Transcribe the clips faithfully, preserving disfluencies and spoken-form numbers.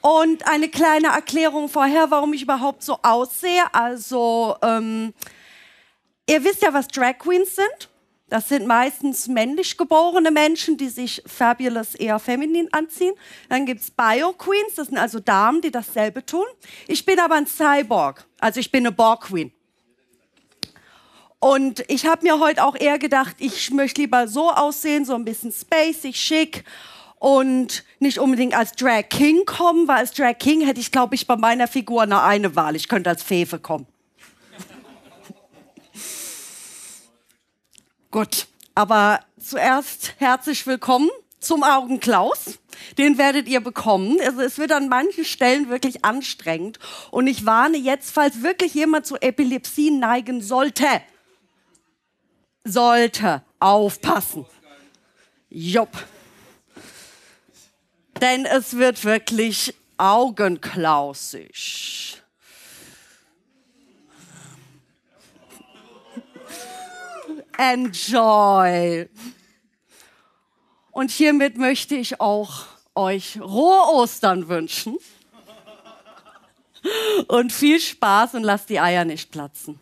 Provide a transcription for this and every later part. Und eine kleine Erklärung vorher, warum ich überhaupt so aussehe. Also, ähm, ihr wisst ja, was Drag Queens sind. Das sind meistens männlich geborene Menschen, die sich fabulous eher feminin anziehen. Dann gibt es Bio Queens, das sind also Damen, die dasselbe tun. Ich bin aber ein Cyborg, also ich bin eine Borg Queen. Und ich habe mir heute auch eher gedacht, ich möchte lieber so aussehen, so ein bisschen spacey, schick. Und nicht unbedingt als Drag King kommen, weil als Drag King hätte ich, glaube ich, bei meiner Figur nur eine Wahl. Ich könnte als Fefe kommen. Gut, aber zuerst herzlich willkommen zum Augenklaus. Den werdet ihr bekommen. Also es wird an manchen Stellen wirklich anstrengend. Und ich warne jetzt, falls wirklich jemand zu Epilepsie neigen sollte, sollte aufpassen. Jupp. Denn es wird wirklich augenklausig. Enjoy. Und hiermit möchte ich auch euch rohe Ostern wünschen. Und viel Spaß und lasst die Eier nicht platzen.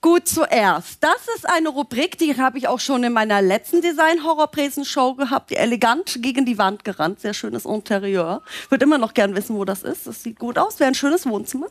Gut, zuerst. Das ist eine Rubrik, die habe ich auch schon in meiner letzten Design-Horror-Präsen Show gehabt, die elegant gegen die Wand gerannt, sehr schönes Interieur. Ich würde immer noch gern wissen, wo das ist. Das sieht gut aus, wäre ein schönes Wohnzimmer.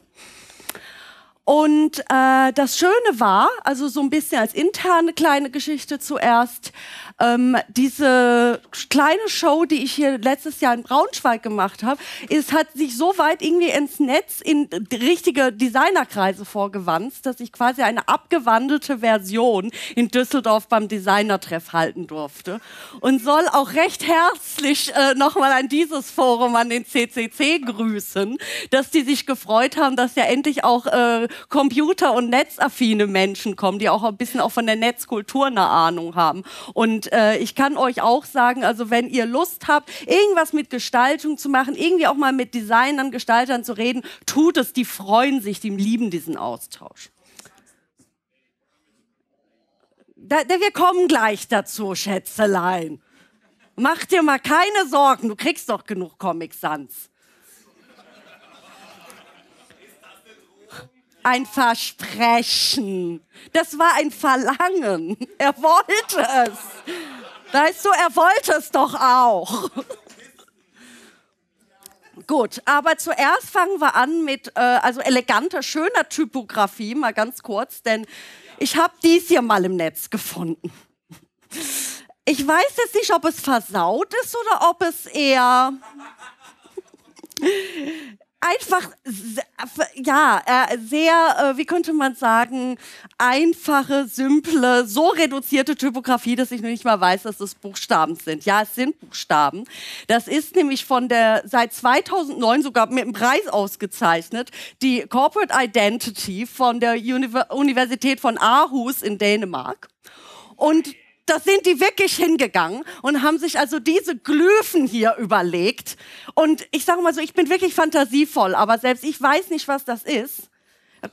Und äh, das Schöne war, also so ein bisschen als interne kleine Geschichte zuerst, ähm, diese kleine Show, die ich hier letztes Jahr in Braunschweig gemacht habe, es hat sich so weit irgendwie ins Netz, in richtige Designerkreise vorgewanzt, dass ich quasi eine abgewandelte Version in Düsseldorf beim Designertreff halten durfte. Und soll auch recht herzlich äh, nochmal an dieses Forum, an den C C C grüßen, dass die sich gefreut haben, dass ja endlich auch äh, Computer- und netzaffine Menschen kommen, die auch ein bisschen auch von der Netzkultur eine Ahnung haben. Und äh, ich kann euch auch sagen, also wenn ihr Lust habt, irgendwas mit Gestaltung zu machen, irgendwie auch mal mit Designern, Gestaltern zu reden, tut es, die freuen sich, die lieben diesen Austausch. Da, da, wir kommen gleich dazu, Schätzelein. Mach dir mal keine Sorgen, du kriegst doch genug Comic Sans. Ein Versprechen. Das war ein Verlangen. Er wollte es. Weißt du, er wollte es doch auch. Gut, aber zuerst fangen wir an mit äh, also eleganter, schöner Typografie, mal ganz kurz, denn ich habe dies hier mal im Netz gefunden. Ich weiß jetzt nicht, ob es versaut ist oder ob es eher... Einfach, ja, sehr, wie könnte man sagen, einfache, simple, so reduzierte Typografie, dass ich noch nicht mal weiß, dass es Buchstaben sind. Ja, es sind Buchstaben. Das ist nämlich von der, seit zweitausendneun sogar mit einem Preis ausgezeichnet, die Corporate Identity von der Univers- Universität von Aarhus in Dänemark. Und das sind die wirklich hingegangen und haben sich also diese Glyphen hier überlegt. Und ich sage mal so, ich bin wirklich fantasievoll, aber selbst ich weiß nicht, was das ist.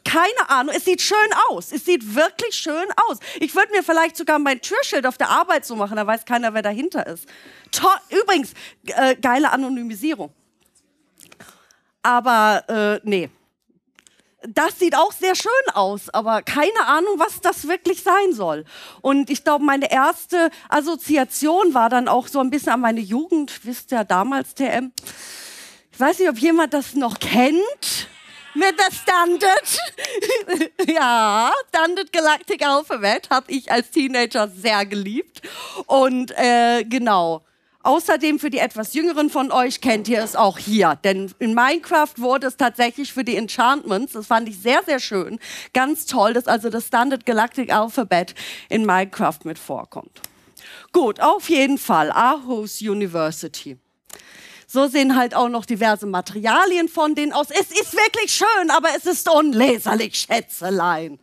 Keine Ahnung, es sieht schön aus. Es sieht wirklich schön aus. Ich würde mir vielleicht sogar mein Türschild auf der Arbeit so machen, da weiß keiner, wer dahinter ist. To- Übrigens, äh, geile Anonymisierung. Aber äh, nee. Das sieht auch sehr schön aus, aber keine Ahnung, was das wirklich sein soll. Und ich glaube, meine erste Assoziation war dann auch so ein bisschen an meine Jugend. Wisst ihr, damals T M. Ich weiß nicht, ob jemand das noch kennt. Mit der Standard, ja, Standard Galactic Alphabet habe ich als Teenager sehr geliebt. Und äh, genau. Außerdem für die etwas Jüngeren von euch kennt ihr es auch hier. Denn in Minecraft wurde es tatsächlich für die Enchantments, das fand ich sehr, sehr schön, ganz toll, dass also das Standard Galactic Alphabet in Minecraft mit vorkommt. Gut, auf jeden Fall, Aarhus University. So sehen halt auch noch diverse Materialien von denen aus. Es ist wirklich schön, aber es ist unleserlich, Schätzelein.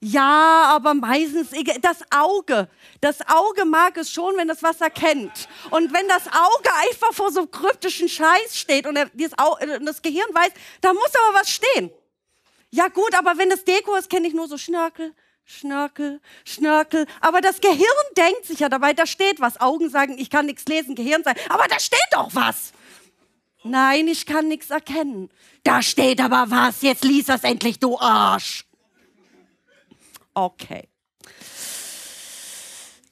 Ja, aber meistens, das Auge, das Auge mag es schon, wenn das Wasser kennt. Und wenn das Auge einfach vor so kryptischen Scheiß steht und das Gehirn weiß, da muss aber was stehen. Ja gut, aber wenn das Deko ist, kenne ich nur so Schnörkel, Schnörkel, Schnörkel. Aber das Gehirn denkt sich ja dabei, da steht was. Augen sagen, ich kann nichts lesen, Gehirn sagt, aber da steht doch was. Nein, ich kann nichts erkennen. Da steht aber was, jetzt lies das endlich, du Arsch. Okay.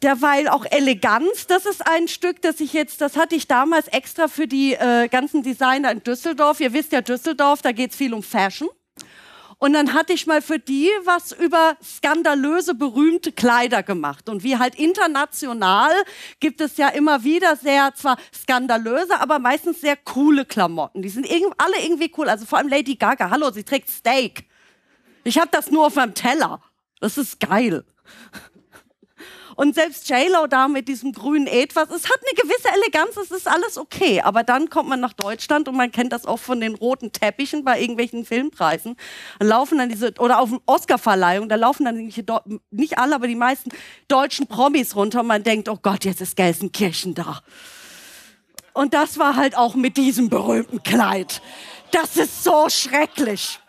Derweil auch Eleganz, das ist ein Stück, das ich jetzt, das hatte ich damals extra für die äh, ganzen Designer in Düsseldorf. Ihr wisst ja, Düsseldorf, da geht es viel um Fashion. Und dann hatte ich mal für die was über skandalöse, berühmte Kleider gemacht. Und wie halt international gibt es ja immer wieder sehr, zwar skandalöse, aber meistens sehr coole Klamotten. Die sind alle irgendwie cool. Also vor allem Lady Gaga. Hallo, sie trägt Steak. Ich habe das nur auf meinem Teller. Das ist geil. Und selbst J-Lo da mit diesem grünen Etwas, es hat eine gewisse Eleganz, es ist alles okay. Aber dann kommt man nach Deutschland und man kennt das auch von den roten Teppichen bei irgendwelchen Filmpreisen. Da laufen dann diese, oder auf Oscarverleihung, da laufen dann nicht alle, aber die meisten deutschen Promis runter und man denkt, oh Gott, jetzt ist Gelsenkirchen da. Und das war halt auch mit diesem berühmten Kleid. Das ist so schrecklich.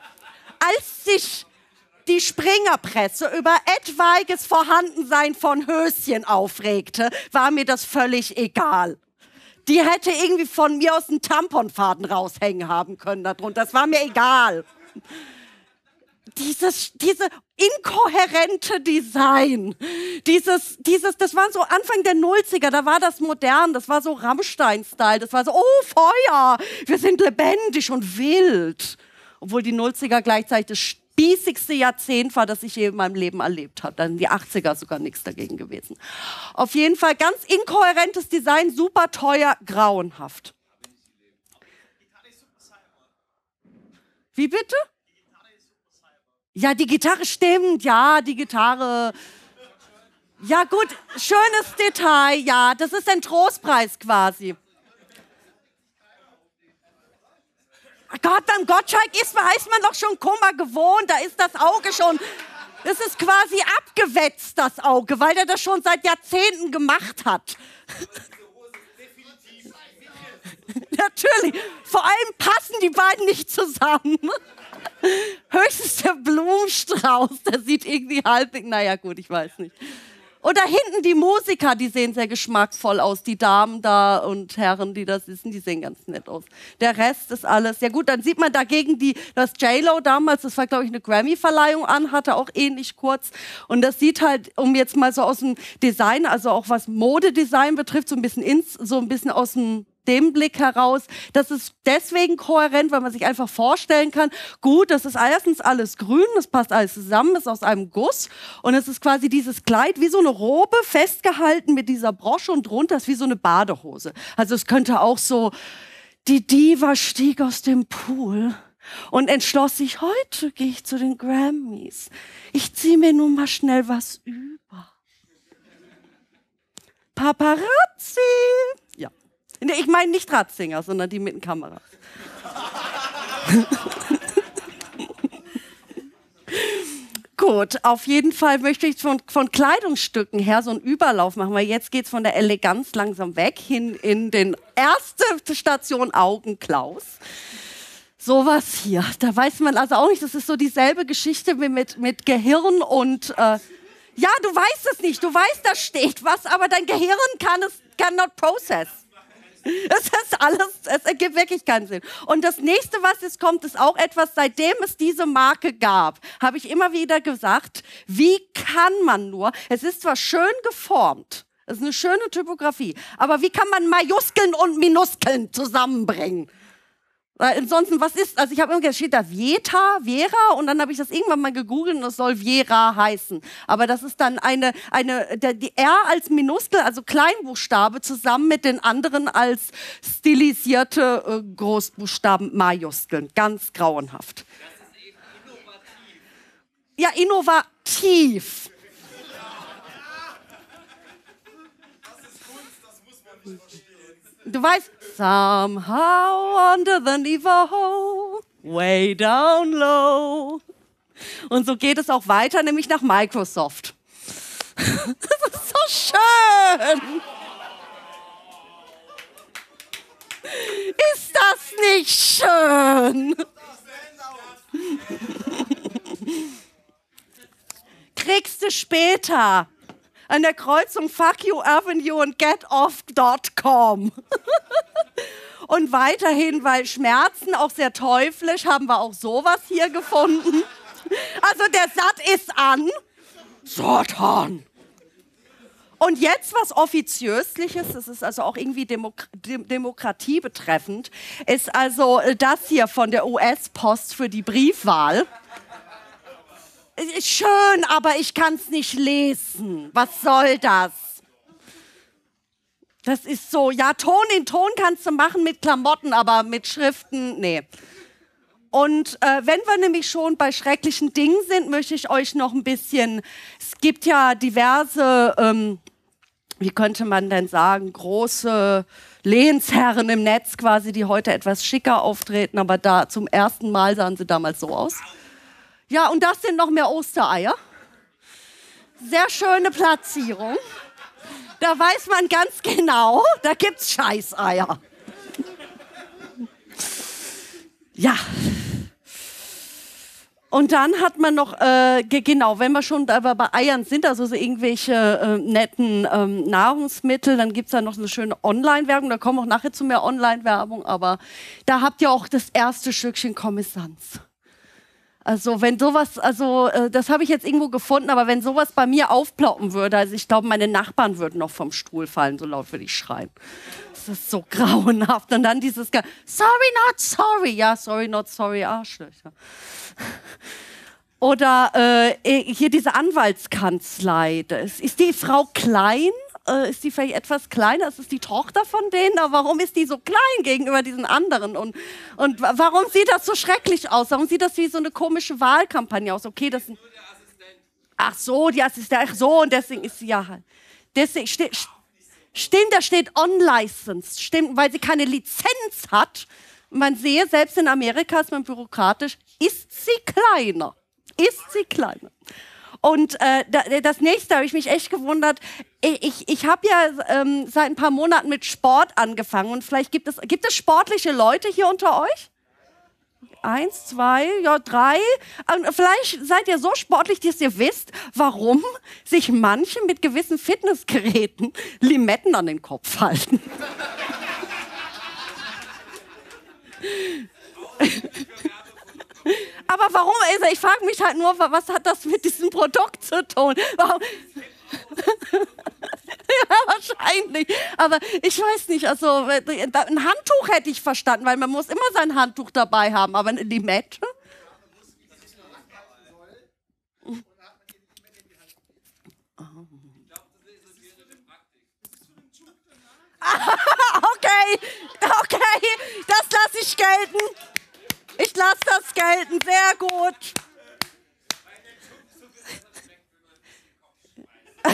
Als sich die Springerpresse über etwaiges Vorhandensein von Höschen aufregte, war mir das völlig egal. Die hätte irgendwie von mir aus einen Tamponfaden raushängen haben können darunter. Das war mir egal. Dieses, diese inkohärente Design, dieses, dieses, das war so Anfang der Nullziger, da war das modern, das war so Rammstein-Style, das war so, oh Feuer, wir sind lebendig und wild. Obwohl die Nullziger gleichzeitig das spießigste Jahrzehnt war, das ich je in meinem Leben erlebt habe. Dann die achtziger sogar nichts dagegen gewesen. Auf jeden Fall ganz inkohärentes Design, super teuer, grauenhaft. Wie bitte? Ja, die Gitarre stimmt, ja, die Gitarre. Ja gut, schönes Detail, ja, das ist ein Trostpreis quasi. Gott, beim Gottschalk ist, heißt man doch schon Kummer gewohnt, da ist das Auge schon, es ist quasi abgewetzt, das Auge, weil der das schon seit Jahrzehnten gemacht hat. Natürlich, vor allem passen die beiden nicht zusammen. Höchstens der Blumenstrauß, der sieht irgendwie halbwegs, naja gut, ich weiß nicht. Oder hinten die Musiker, die sehen sehr geschmackvoll aus. Die Damen da und Herren, die da sitzen, die sehen ganz nett aus. Der Rest ist alles. Ja gut, dann sieht man dagegen, die, dass J-Lo damals, das war glaube ich eine Grammy-Verleihung an, hatte auch ähnlich kurz. Und das sieht halt, um jetzt mal so aus dem Design, also auch was Modedesign betrifft, so ein bisschen, ins, so ein bisschen aus dem... dem Blick heraus, das ist deswegen kohärent, weil man sich einfach vorstellen kann, gut, das ist erstens alles grün, das passt alles zusammen, ist aus einem Guss und es ist quasi dieses Kleid wie so eine Robe festgehalten mit dieser Brosche und drunter ist wie so eine Badehose. Also es könnte auch so, die Diva stieg aus dem Pool und entschloss sich, heute gehe ich zu den Grammys. Ich ziehe mir nun mal schnell was über. Paparazzi! Ich meine nicht Ratzinger, sondern die mit den Kameras. Gut, auf jeden Fall möchte ich von, von Kleidungsstücken her so einen Überlauf machen, weil jetzt geht es von der Eleganz langsam weg hin in den erste Station Augenklaus. Sowas hier, da weiß man also auch nicht, das ist so dieselbe Geschichte wie mit, mit Gehirn und... Äh, ja, du weißt es nicht, du weißt, da steht was, aber dein Gehirn kann es cannot process. Es ist alles, es ergibt wirklich keinen Sinn. Und das nächste, was jetzt kommt, ist auch etwas, seitdem es diese Marke gab, habe ich immer wieder gesagt, wie kann man nur, es ist zwar schön geformt, es ist eine schöne Typografie, aber wie kann man Majuskeln und Minuskeln zusammenbringen? Weil ansonsten, was ist, also ich habe immer gedacht, steht da Vieta, Vera und dann habe ich das irgendwann mal gegoogelt und es soll Vera heißen. Aber das ist dann eine, eine, die R als Minuskel, also Kleinbuchstabe, zusammen mit den anderen als stilisierte Großbuchstaben Majuskeln. Ganz grauenhaft. Das ist eben innovativ. Ja, innovativ. Das ist Kunst, das muss man nicht verstehen. Du weißt, somehow under the niveau, way down low. Und so geht es auch weiter, nämlich nach Microsoft. Das ist so schön. Ist das nicht schön? Creme kriegst du später. An der Kreuzung Fuck You Avenue und Get Off Punkt com. Und weiterhin, weil Schmerzen auch sehr teuflisch, haben wir auch sowas hier gefunden. Also der Satz ist an. Satan. Und jetzt was Offiziösliches, das ist also auch irgendwie Demok- Dem- Demokratie betreffend, ist also das hier von der U S-Post für die Briefwahl. Schön, aber ich kann es nicht lesen. Was soll das? Das ist so, ja, Ton in Ton kannst du machen mit Klamotten, aber mit Schriften, nee. Und äh, wenn wir nämlich schon bei schrecklichen Dingen sind, möchte ich euch noch ein bisschen, es gibt ja diverse, ähm, wie könnte man denn sagen, große Lehnsherren im Netz quasi, die heute etwas schicker auftreten, aber da zum ersten Mal sahen sie damals so aus. Ja, und das sind noch mehr Ostereier. Sehr schöne Platzierung. Da weiß man ganz genau, da gibt's Scheißeier. Ja. Und dann hat man noch, äh, genau, wenn wir schon da bei Eiern sind, also so irgendwelche äh, netten ähm, Nahrungsmittel, dann gibt es da noch so eine schöne Online-Werbung, da kommen auch nachher zu mehr Online-Werbung, aber da habt ihr auch das erste Stückchen Comic Sans. Also wenn sowas, also äh, das habe ich jetzt irgendwo gefunden, aber wenn sowas bei mir aufploppen würde, also ich glaube, meine Nachbarn würden noch vom Stuhl fallen, so laut würde ich schreien. Das ist so grauenhaft. Und dann dieses, Ge- sorry, not sorry, ja, sorry, not sorry, Arschlöcher. Oder äh, hier diese Anwaltskanzlei, das ist die Frau klein? Äh, ist die vielleicht etwas kleiner? Ist es die Tochter von denen? Aber warum ist die so klein gegenüber diesen anderen? Und, und warum sieht das so schrecklich aus? Warum sieht das wie so eine komische Wahlkampagne aus? Okay, das ist ach so, die Assistentin, ach so, und deswegen ist sie ja halt. Deswegen ste- stimmt, da steht unlicensed, stimmt, weil sie keine Lizenz hat. Man sehe, selbst in Amerika ist man bürokratisch, ist sie kleiner. Ist sie kleiner. Und äh, das nächste habe ich mich echt gewundert. Ich, ich habe ja ähm, seit ein paar Monaten mit Sport angefangen. Und vielleicht gibt es, gibt es sportliche Leute hier unter euch? Eins, zwei, ja, drei. Und vielleicht seid ihr so sportlich, dass ihr wisst, warum sich manche mit gewissen Fitnessgeräten Limetten an den Kopf halten. Aber warum? Also ich frage mich halt nur, was hat das mit diesem Produkt zu tun? Warum? Ja, wahrscheinlich. Aber ich weiß nicht, also ein Handtuch hätte ich verstanden, weil man muss immer sein Handtuch dabei haben, aber eine Limette? Okay, okay, das lasse ich gelten. Ich lasse das gelten, sehr gut.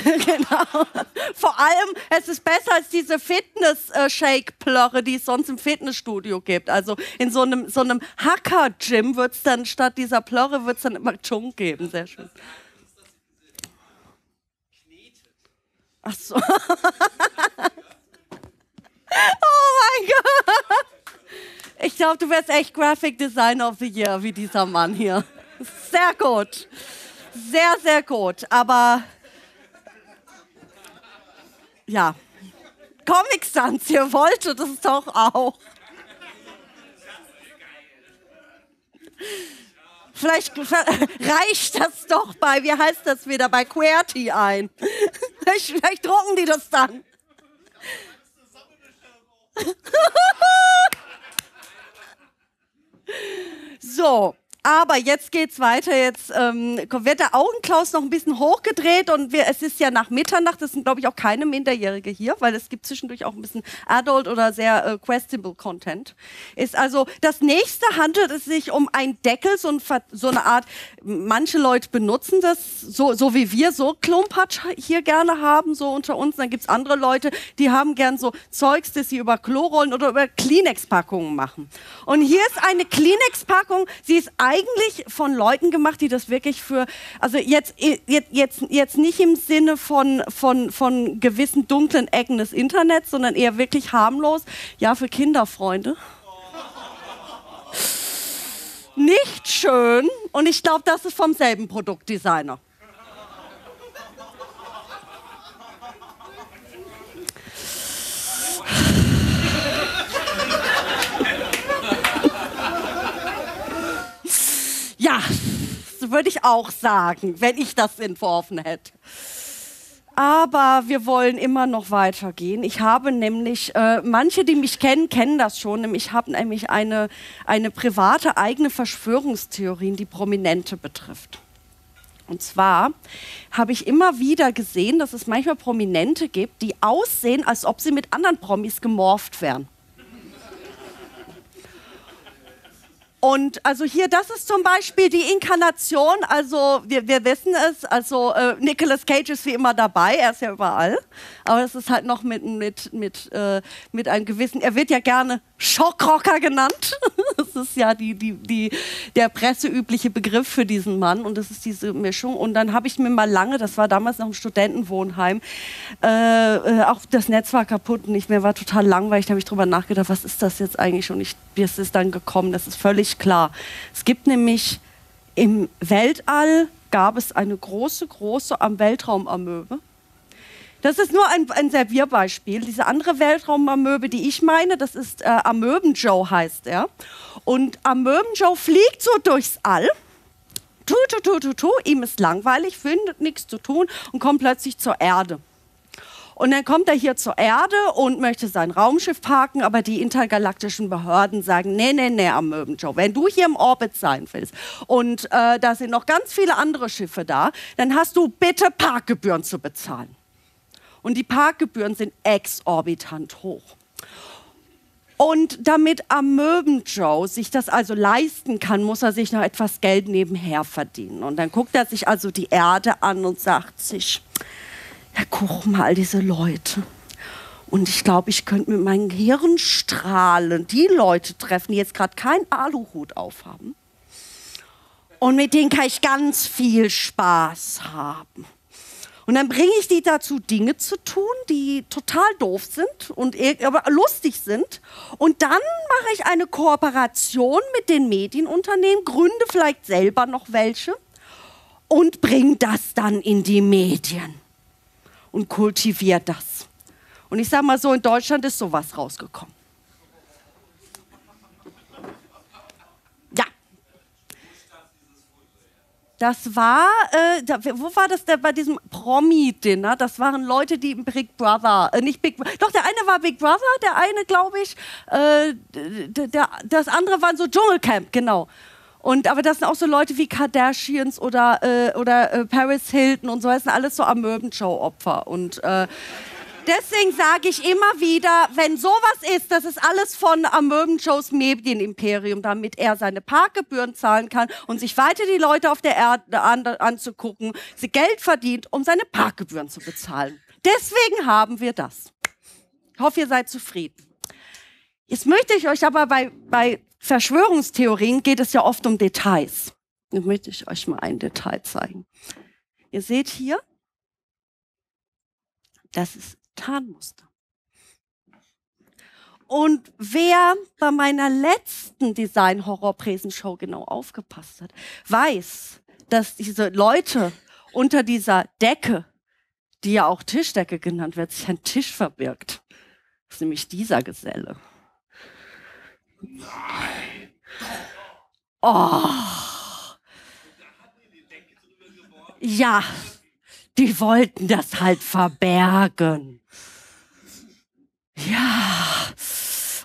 Genau. Vor allem, es ist besser als diese Fitness-Shake-Plörre, die es sonst im Fitnessstudio gibt. Also in so einem, so einem Hacker-Gym wird es dann statt dieser Plörre wird's dann immer Chunk geben. Sehr schön. Ach so. Oh mein Gott. Ich glaube, du wärst echt Graphic Designer of the Year, wie dieser Mann hier. Sehr gut. Sehr, sehr gut. Aber, ja. Comic Sans, ihr wolltet es doch auch. Vielleicht reicht das doch bei, wie heißt das wieder, bei QWERTY ein. Vielleicht drucken die das dann. So, aber jetzt geht's weiter. Jetzt ähm, wird der Augenklaus noch ein bisschen hochgedreht und wir, es ist ja nach Mitternacht. Es sind, glaube ich, auch keine Minderjährige hier, weil es gibt zwischendurch auch ein bisschen Adult oder sehr äh, questionable Content. Ist also das nächste handelt es sich um einen Deckel, so, ein, so eine Art. Manche Leute benutzen das, so, so wie wir so Klumpatsch hier gerne haben, so unter uns. Dann gibt's andere Leute, die haben gern so Zeugs, das sie über Klorollen oder über Kleenex-Packungen machen. Und hier ist eine Kleenex-Packung. Sie ist eigentlich von Leuten gemacht, die das wirklich für, also jetzt, jetzt, jetzt, jetzt nicht im Sinne von, von, von gewissen dunklen Ecken des Internets, sondern eher wirklich harmlos, ja, für Kinderfreunde. Nicht schön. Und ich glaube, das ist vom selben Produktdesigner. würde ich auch sagen, wenn ich das entworfen hätte. Aber wir wollen immer noch weitergehen. Ich habe nämlich, äh, manche, die mich kennen, kennen das schon. Ich habe nämlich eine, eine private eigene Verschwörungstheorie, die Prominente betrifft. Und zwar habe ich immer wieder gesehen, dass es manchmal Prominente gibt, die aussehen, als ob sie mit anderen Promis gemorpht wären. Und also hier, das ist zum Beispiel die Inkarnation, also wir, wir wissen es, also äh, Nicolas Cage ist wie immer dabei, er ist ja überall, aber das ist halt noch mit, mit, mit, äh, mit einem gewissen, er wird ja gerne Schockrocker genannt, das ist ja die, die, die, der presseübliche Begriff für diesen Mann und das ist diese Mischung. Und dann habe ich mir mal lange, das war damals noch im Studentenwohnheim, äh, auch das Netz war kaputt und ich mir war total langweilig, da habe ich drüber nachgedacht, was ist das jetzt eigentlich und ich, das ist dann gekommen, das ist völlig klar. Es gibt nämlich im Weltall gab es eine große, große am Weltraumamöbe. Das ist nur ein, ein Servierbeispiel. Diese andere Weltraumamöbe, die ich meine, das ist äh, Amöben Joe heißt er. Und Amöben Joe fliegt so durchs All. Tu, tu, tu, tu, tu. Ihm ist langweilig, findet nichts zu tun und kommt plötzlich zur Erde. Und dann kommt er hier zur Erde und möchte sein Raumschiff parken, aber die intergalaktischen Behörden sagen, nee, nee, nee, Amöben Joe, wenn du hier im Orbit sein willst und äh, da sind noch ganz viele andere Schiffe da, dann hast du bitte Parkgebühren zu bezahlen. Und die Parkgebühren sind exorbitant hoch. Und damit Amöben Joe sich das also leisten kann, muss er sich noch etwas Geld nebenher verdienen. Und dann guckt er sich also die Erde an und sagt sich, ja, guck mal, diese Leute. Und ich glaube, ich könnte mit meinen Hirnstrahlen die Leute treffen, die jetzt gerade keinen Aluhut aufhaben. Und mit denen kann ich ganz viel Spaß haben. Und dann bringe ich die dazu, Dinge zu tun, die total doof sind und aber lustig sind. Und dann mache ich eine Kooperation mit den Medienunternehmen, gründe vielleicht selber noch welche und bringe das dann in die Medien. Und kultiviert das. Und ich sag mal so, in Deutschland ist sowas rausgekommen. Ja. Das war, äh, da, wo war das denn bei diesem Promi-Dinner? Das waren Leute, die im Big Brother, äh, nicht Big Brother, doch der eine war Big Brother, der eine glaube ich, äh, der, der, das andere waren so Dschungelcamp, genau. Und, aber das sind auch so Leute wie Kardashians oder, äh, oder äh, Paris Hilton und so, das sind alles so Amöben Joe Opfer. Und äh, deswegen sage ich immer wieder, wenn sowas ist, das ist alles von Amöben Joes Medienimperium, damit er seine Parkgebühren zahlen kann und sich weiter die Leute auf der Erde an, anzugucken, sie Geld verdient, um seine Parkgebühren zu bezahlen. Deswegen haben wir das. Ich hoffe, ihr seid zufrieden. Jetzt möchte ich euch aber bei... bei Verschwörungstheorien geht es ja oft um Details. Jetzt möchte ich euch mal ein Detail zeigen. Ihr seht hier, das ist Tarnmuster. Und wer bei meiner letzten Design-Horror-Präsen Show genau aufgepasst hat, weiß, dass diese Leute unter dieser Decke, die ja auch Tischdecke genannt wird, sich ein Tisch verbirgt. Das ist nämlich dieser Geselle. Nein. Oh. Ja, die wollten das halt verbergen. Ja.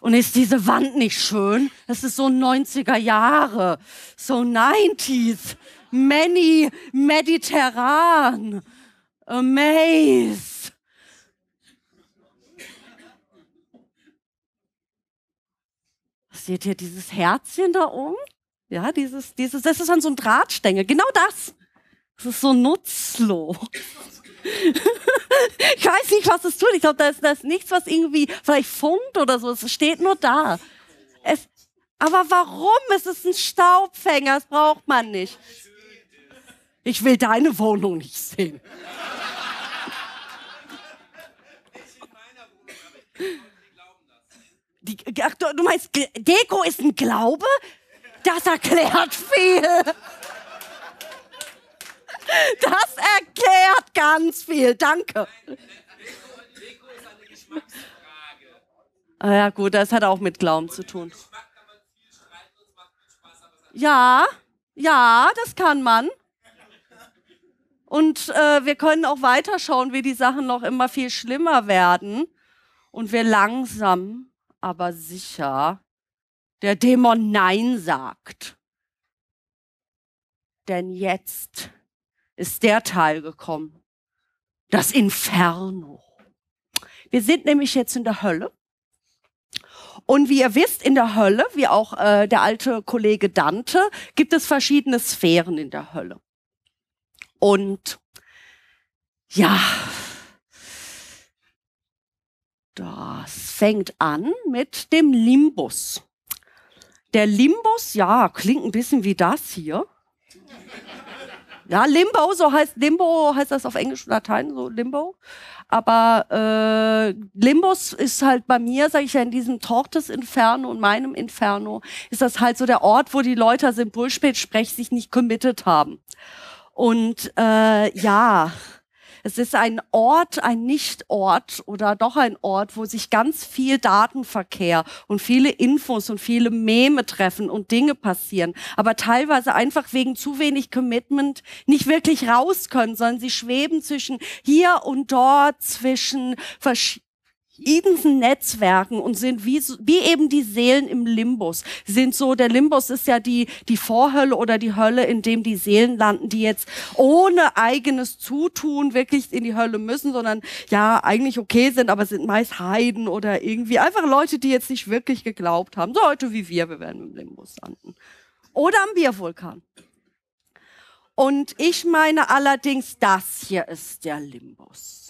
Und ist diese Wand nicht schön? Das ist so neunziger Jahre. So nineties. Many, mediterran. Amaze. Seht ihr dieses Herzchen da oben? Ja, dieses, dieses, das ist dann so ein Drahtstängel. Genau das. Das ist so nutzlos. Ich weiß nicht, was es tut. Ich glaube, da ist, da ist nichts, was irgendwie vielleicht funkt oder so. Es steht nur da. Es, aber warum? Es ist ein Staubfänger. Das braucht man nicht. Ich will deine Wohnung nicht sehen. Die, ach, du meinst, Deko ist ein Glaube? Das erklärt viel. Das erklärt ganz viel. Danke. Nein, Deko ist eine Geschmacksfrage. Ah ja, gut, das hat auch mit Glauben zu tun. Ja, ja, das kann man. Und äh, wir können auch weiterschauen, wie die Sachen noch immer viel schlimmer werden. Und wir langsam, aber sicher, der Dämon Nein sagt. Denn jetzt ist der Teil gekommen. Das Inferno. Wir sind nämlich jetzt in der Hölle. Und wie ihr wisst, in der Hölle, wie auch äh, der alte Kollege Dante, gibt es verschiedene Sphären in der Hölle. Und ja, das fängt an mit dem Limbus. Der Limbus, ja, klingt ein bisschen wie das hier. Ja, Limbo, so heißt Limbo, heißt das auf Englisch und Latein, so Limbo. Aber äh, Limbus ist halt bei mir, sage ich ja, in diesem Tortes Inferno und meinem Inferno, ist das halt so der Ort, wo die Leute, also im Bullshit-Sprech, sich nicht committed haben. Und äh, ja, es ist ein Ort, ein Nicht-Ort oder doch ein Ort, wo sich ganz viel Datenverkehr und viele Infos und viele Meme treffen und Dinge passieren, aber teilweise einfach wegen zu wenig Commitment nicht wirklich raus können, sondern sie schweben zwischen hier und dort, zwischen verschiedensten Netzwerken und sind wie, wie eben die Seelen im Limbus. Sind so, der Limbus ist ja die, die Vorhölle oder die Hölle, in dem die Seelen landen, die jetzt ohne eigenes Zutun wirklich in die Hölle müssen, sondern ja, eigentlich okay sind, aber sind meist Heiden oder irgendwie einfach Leute, die jetzt nicht wirklich geglaubt haben. So Leute wie wir, wir werden im Limbus landen. Oder am Biervulkan. Und ich meine allerdings, das hier ist der Limbus.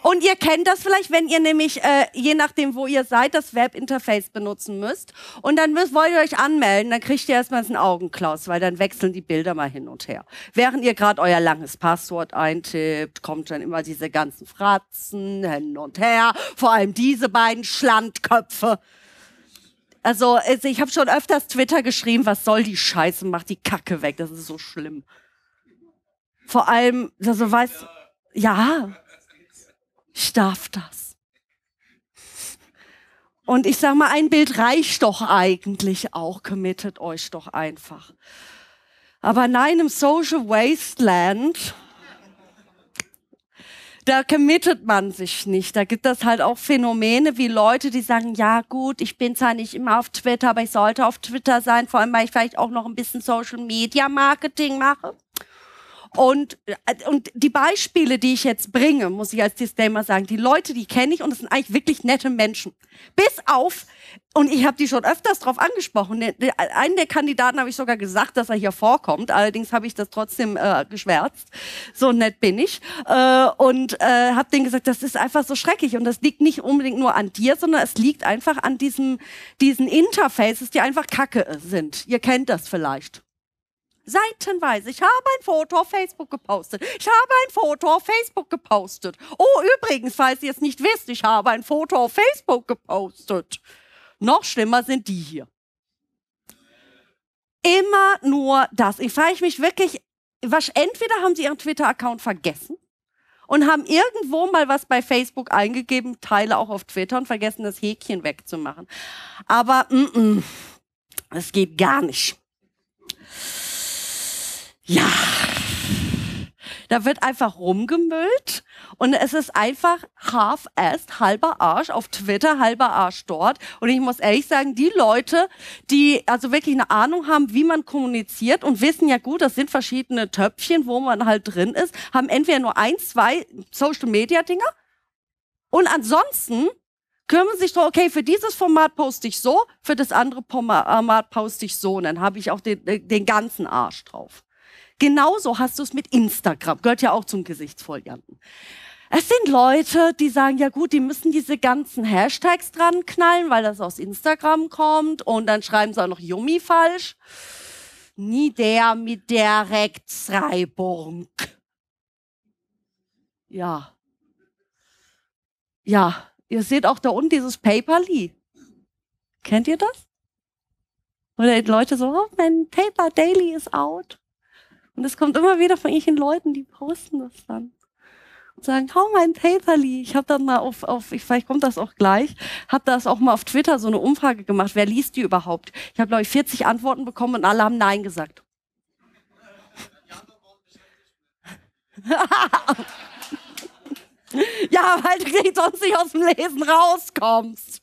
Und ihr kennt das vielleicht, wenn ihr nämlich, äh, je nachdem, wo ihr seid, das Webinterface benutzen müsst. Und dann müsst, wollt ihr euch anmelden, dann kriegt ihr erstmal einen Augenklaus, weil dann wechseln die Bilder mal hin und her. Während ihr gerade euer langes Passwort eintippt, kommt dann immer diese ganzen Fratzen hin und her. Vor allem diese beiden Schlandköpfe. Also, also ich habe schon öfters Twitter geschrieben, was soll die Scheiße, macht die Kacke weg, das ist so schlimm. Vor allem, also weißt du, ja... Ich darf das. Und ich sag mal, ein Bild reicht doch eigentlich auch. Committet euch doch einfach. Aber nein, im Social Wasteland, da committet man sich nicht. Da gibt es halt auch Phänomene wie Leute, die sagen, ja gut, ich bin zwar nicht immer auf Twitter, aber ich sollte auf Twitter sein, vor allem, weil ich vielleicht auch noch ein bisschen Social Media Marketing mache. Und, und die Beispiele, die ich jetzt bringe, muss ich als Disclaimer sagen, die Leute, die kenne ich und das sind eigentlich wirklich nette Menschen. Bis auf, und ich habe die schon öfters drauf angesprochen, einen der Kandidaten habe ich sogar gesagt, dass er hier vorkommt, allerdings habe ich das trotzdem äh, geschwärzt, so nett bin ich, äh, und äh, habe denen gesagt, das ist einfach so schrecklich und das liegt nicht unbedingt nur an dir, sondern es liegt einfach an diesem, diesen Interfaces, die einfach kacke sind. Ihr kennt das vielleicht. Seitenweise. Ich habe ein Foto auf Facebook gepostet. Ich habe ein Foto auf Facebook gepostet. Oh, übrigens, falls ihr es nicht wisst, ich habe ein Foto auf Facebook gepostet. Noch schlimmer sind die hier. Immer nur das. Ich frage mich wirklich, was, entweder haben sie ihren Twitter-Account vergessen und haben irgendwo mal was bei Facebook eingegeben, Teile auch auf Twitter und vergessen, das Häkchen wegzumachen. Aber mm-mm, das geht gar nicht. Ja, da wird einfach rumgemüllt und es ist einfach half-assed, halber Arsch auf Twitter, halber Arsch dort. Und ich muss ehrlich sagen, die Leute, die also wirklich eine Ahnung haben, wie man kommuniziert und wissen, ja gut, das sind verschiedene Töpfchen, wo man halt drin ist, haben entweder nur ein, zwei Social-Media-Dinger und ansonsten kümmern sich doch, okay, für dieses Format poste ich so, für das andere Format poste ich so und dann habe ich auch den, den ganzen Arsch drauf. Genauso hast du es mit Instagram. Gehört ja auch zum Gesichtsfolianten. Es sind Leute, die sagen, ja gut, die müssen diese ganzen Hashtags dran knallen, weil das aus Instagram kommt. Und dann schreiben sie auch noch Yummy falsch. Nieder mit der Rechtschreibung. Ja. Ja, ihr seht auch da unten dieses Paperly. Kennt ihr das? Oder die Leute so, oh, mein Paper Daily ist out. Und es kommt immer wieder von irgendwelchen Leuten, die posten das dann. Und sagen, hau mal ein Paperly. Ich habe dann mal auf, auf, ich, vielleicht kommt das auch gleich, habe das auch mal auf Twitter so eine Umfrage gemacht. Wer liest die überhaupt? Ich habe, glaube ich, vierzig Antworten bekommen und alle haben Nein gesagt. Ja, weil du nicht sonst nicht aus dem Lesen rauskommst.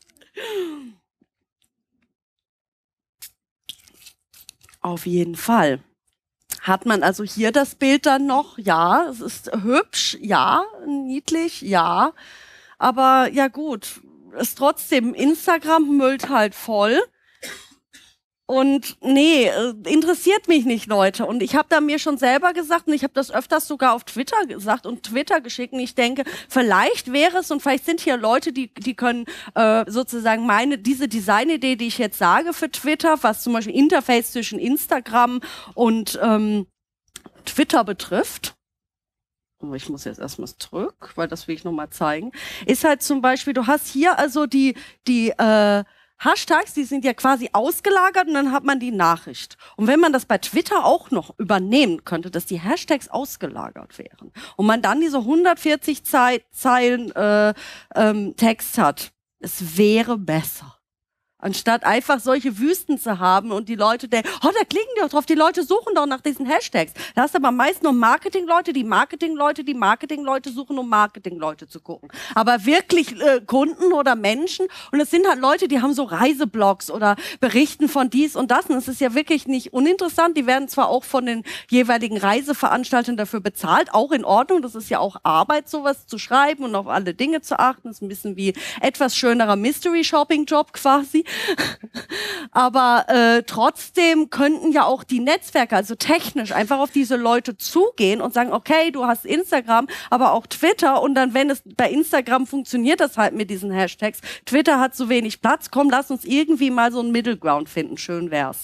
Auf jeden Fall. Hat man also hier das Bild dann noch? Ja, es ist hübsch, ja, niedlich, ja. Aber ja gut, ist trotzdem Instagram müllt halt voll. Und nee, interessiert mich nicht, Leute. Und ich habe da mir schon selber gesagt, und ich habe das öfters sogar auf Twitter gesagt und Twitter geschickt. Und ich denke, vielleicht wäre es, und vielleicht sind hier Leute, die die können äh, sozusagen meine, diese Designidee, die ich jetzt sage für Twitter, was zum Beispiel Interface zwischen Instagram und ähm, Twitter betrifft. Ich muss jetzt erstmal zurück, weil das will ich nochmal zeigen. Ist halt zum Beispiel, du hast hier also die, die, äh, Hashtags, die sind ja quasi ausgelagert und dann hat man die Nachricht. Und wenn man das bei Twitter auch noch übernehmen könnte, dass die Hashtags ausgelagert wären und man dann diese hundertvierzig Ze Zeilen äh, ähm, Text hat, es wäre besser. Anstatt einfach solche Wüsten zu haben und die Leute denken, oh, da klicken die doch drauf, die Leute suchen doch nach diesen Hashtags. Da hast du aber meist nur Marketingleute, die Marketingleute, die Marketingleute suchen, um Marketingleute zu gucken. Aber wirklich äh, Kunden oder Menschen, und es sind halt Leute, die haben so Reiseblogs oder berichten von dies und das, und es ist ja wirklich nicht uninteressant. Die werden zwar auch von den jeweiligen Reiseveranstaltern dafür bezahlt, auch in Ordnung, das ist ja auch Arbeit, sowas zu schreiben und auf alle Dinge zu achten. Das ist ein bisschen wie etwas schönerer Mystery-Shopping-Job quasi. Aber äh, trotzdem könnten ja auch die Netzwerke, also technisch, einfach auf diese Leute zugehen und sagen, okay, du hast Instagram, aber auch Twitter, und dann, wenn es bei Instagram funktioniert, das halt mit diesen Hashtags, Twitter hat so wenig Platz, komm, lass uns irgendwie mal so einen Middle Ground finden, schön wär's.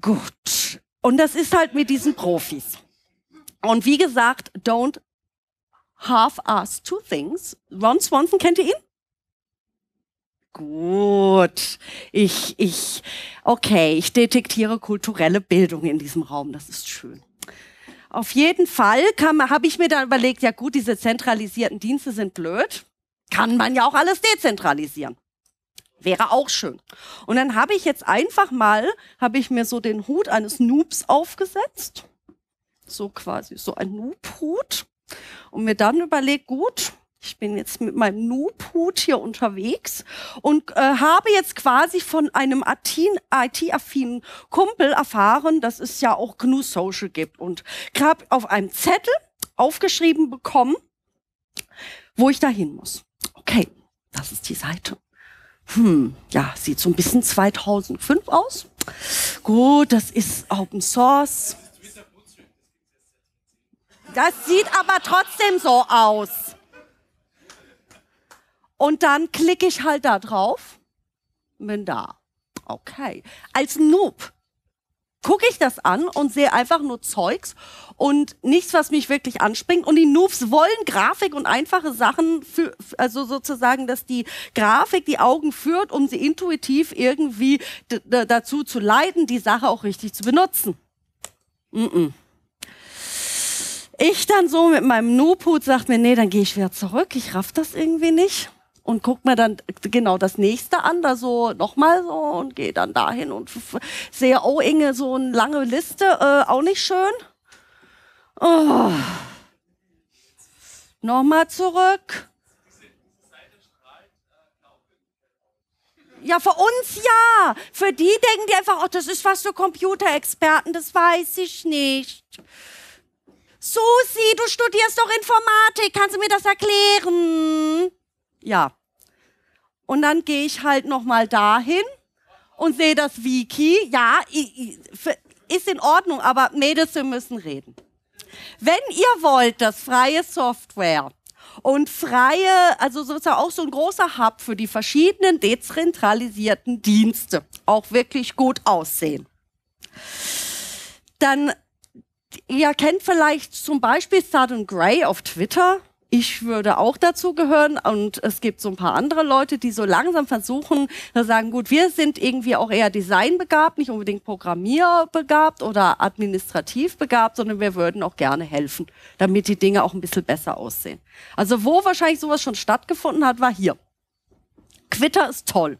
Gut. Und das ist halt mit diesen Profis. Und wie gesagt, don't half-ass two things. Ron Swanson, kennt ihr ihn? Gut, ich, ich, okay, ich detektiere kulturelle Bildung in diesem Raum, das ist schön. Auf jeden Fall habe ich mir dann überlegt, ja gut, diese zentralisierten Dienste sind blöd, kann man ja auch alles dezentralisieren. Wäre auch schön. Und dann habe ich jetzt einfach mal, habe ich mir so den Hut eines Noobs aufgesetzt, so quasi, so ein Noob-Hut, und mir dann überlegt, gut, ich bin jetzt mit meinem Noob-Hut hier unterwegs und äh, habe jetzt quasi von einem I T-affinen Kumpel erfahren, dass es ja auch G N U Social gibt. Und habe auf einem Zettel aufgeschrieben bekommen, wo ich da hin muss. Okay, das ist die Seite. Hm, ja, sieht so ein bisschen zweitausendfünf aus. Gut, das ist Open Source. Das sieht aber trotzdem so aus. Und dann klicke ich halt da drauf, bin da. Okay. Als Noob gucke ich das an und sehe einfach nur Zeugs und nichts, was mich wirklich anspringt. Und die Noobs wollen Grafik und einfache Sachen, für, also sozusagen, dass die Grafik die Augen führt, um sie intuitiv irgendwie dazu zu leiten, die Sache auch richtig zu benutzen. Mm-mm. Ich dann so mit meinem Noob-Hut sagt mir, nee, dann gehe ich wieder zurück, ich raff das irgendwie nicht. Und guck mir dann genau das nächste an, da so nochmal so und gehe dann dahin und sehe, oh Inge, so eine lange Liste, äh, auch nicht schön. Oh. Nochmal zurück. Ja, für uns ja. Für die denken die einfach, oh, das ist was für Computerexperten, das weiß ich nicht. Susi, du studierst doch Informatik, kannst du mir das erklären? Ja. Und dann gehe ich halt nochmal dahin und sehe das Wiki. Ja, ist in Ordnung, aber Mädels, wir müssen reden. Wenn ihr wollt, dass freie Software und freie, also sozusagen auch so ein großer Hub für die verschiedenen dezentralisierten Dienste auch wirklich gut aussehen, dann, ihr kennt vielleicht zum Beispiel Southern Grey auf Twitter. Ich würde auch dazu gehören, und es gibt so ein paar andere Leute, die so langsam versuchen, da sagen, gut, wir sind irgendwie auch eher designbegabt, nicht unbedingt programmierbegabt oder administrativ begabt, sondern wir würden auch gerne helfen, damit die Dinge auch ein bisschen besser aussehen. Also wo wahrscheinlich sowas schon stattgefunden hat, war hier. Quitter ist toll.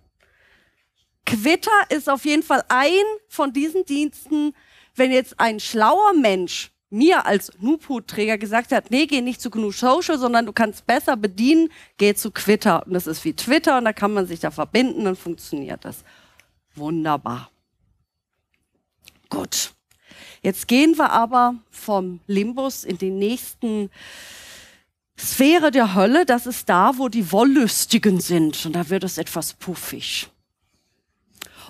Quitter ist auf jeden Fall ein von diesen Diensten. Wenn jetzt ein schlauer Mensch mir als N U P U-Träger gesagt hat, nee, geh nicht zu G N U Social, sondern du kannst besser bedienen, geh zu Quitter. Und das ist wie Twitter und da kann man sich da verbinden und funktioniert das. Wunderbar. Gut. Jetzt gehen wir aber vom Limbus in die nächsten Sphäre der Hölle. Das ist da, wo die Wollüstigen sind. Und da wird es etwas puffig.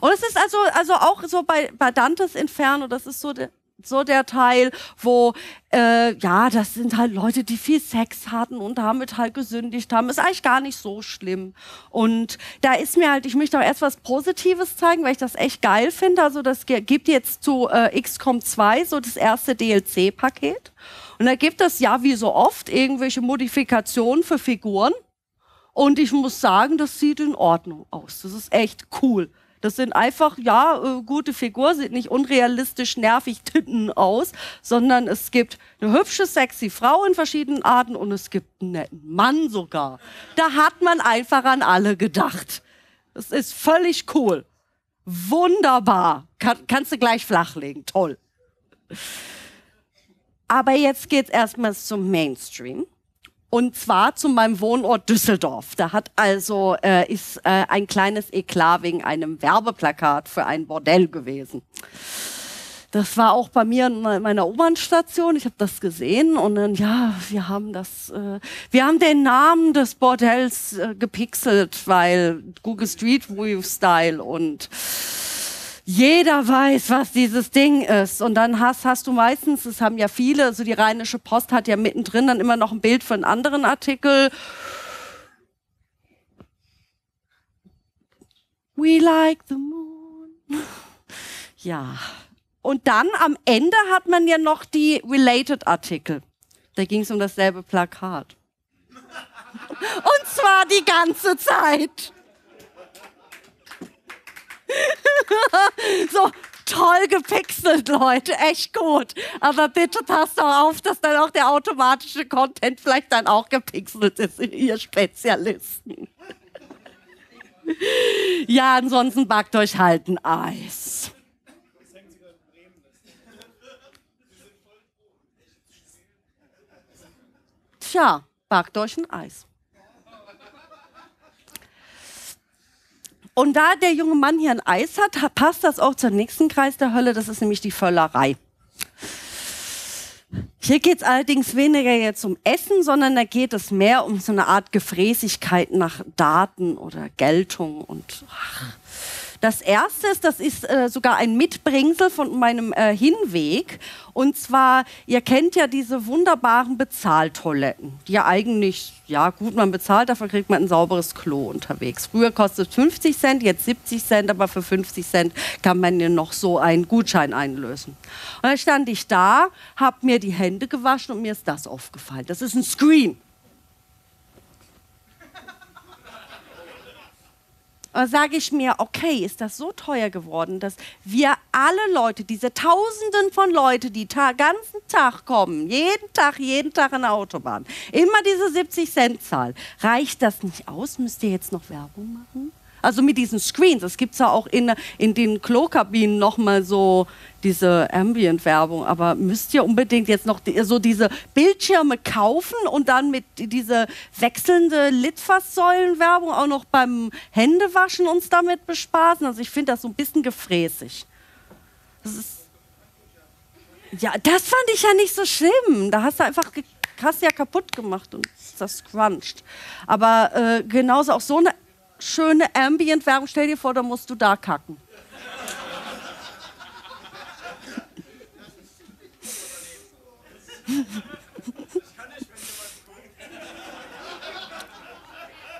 Und es ist also, also auch so bei, bei Dantes Inferno, das ist so der... So der Teil, wo, äh, ja, das sind halt Leute, die viel Sex hatten und damit halt gesündigt haben. Ist eigentlich gar nicht so schlimm. Und da ist mir halt, ich möchte auch erst was Positives zeigen, weil ich das echt geil finde. Also das gibt jetzt zu äh, X COM zwei so das erste D L C-Paket. Und da gibt es ja wie so oft irgendwelche Modifikationen für Figuren. Und ich muss sagen, das sieht in Ordnung aus. Das ist echt cool. Das sind einfach, ja, äh, gute Figuren, sieht nicht unrealistisch nervig Titten aus, sondern es gibt eine hübsche, sexy Frau in verschiedenen Arten und es gibt einen netten Mann sogar. Da hat man einfach an alle gedacht. Das ist völlig cool. Wunderbar. Kann, kannst du gleich flachlegen. Toll. Aber jetzt geht's erstmal zum Mainstream. Und zwar zu meinem Wohnort Düsseldorf. Da hat also äh, ist äh, ein kleines Eklat wegen einem Werbeplakat für ein Bordell gewesen. Das war auch bei mir in meiner U-Bahn-Station. Ich habe das gesehen und dann ja, wir haben das, äh, wir haben den Namen des Bordells äh, gepixelt, weil Google Street View Style und jeder weiß, was dieses Ding ist. Und dann hast, hast du meistens, das haben ja viele, also die Rheinische Post hat ja mittendrin dann immer noch ein Bild für einen anderen Artikel. We like the moon. Ja. Und dann am Ende hat man ja noch die Related-Artikel. Da ging es um dasselbe Plakat. Und zwar die ganze Zeit. So, toll gepixelt, Leute, echt gut. Aber bitte passt auch auf, dass dann auch der automatische Content vielleicht dann auch gepixelt ist, ihr Spezialisten. Ja, ansonsten backt euch halt ein Eis. Tja, backt euch ein Eis. Und da der junge Mann hier ein Eis hat, passt das auch zum nächsten Kreis der Hölle. Das ist nämlich die Völlerei. Hier geht es allerdings weniger jetzt um Essen, sondern da geht es mehr um so eine Art Gefräßigkeit nach Daten oder Geltung. Und ach. Das erste ist, das ist äh, sogar ein Mitbringsel von meinem äh, Hinweg. Und zwar, ihr kennt ja diese wunderbaren Bezahltoiletten. Die ja eigentlich, ja gut, man bezahlt, dafür kriegt man ein sauberes Klo unterwegs. Früher kostet es fünfzig Cent, jetzt siebzig Cent, aber für fünfzig Cent kann man ja noch so einen Gutschein einlösen. Und dann stand ich da, habe mir die Hände gewaschen und mir ist das aufgefallen. Das ist ein Screen. Da sage ich mir, okay, ist das so teuer geworden, dass wir alle Leute, diese Tausenden von Leuten, die den ganzen Tag kommen, jeden Tag, jeden Tag in der Autobahn, immer diese siebzig Cent Zahl, reicht das nicht aus? Müsst ihr jetzt noch Werbung machen? Also mit diesen Screens, es gibt ja auch in, in den Klokabinen nochmal so diese Ambient-Werbung, aber müsst ihr unbedingt jetzt noch die, so diese Bildschirme kaufen und dann mit diese wechselnde Litfaßsäulenwerbung auch noch beim Händewaschen uns damit bespaßen? Also ich finde das so ein bisschen gefräßig. Das ist ja, das fand ich ja nicht so schlimm. Da hast du einfach... hast ja kaputt gemacht und das cruncht. Aber äh, genauso auch so eine schöne Ambient-Werbung, stell dir vor, da musst du da kacken.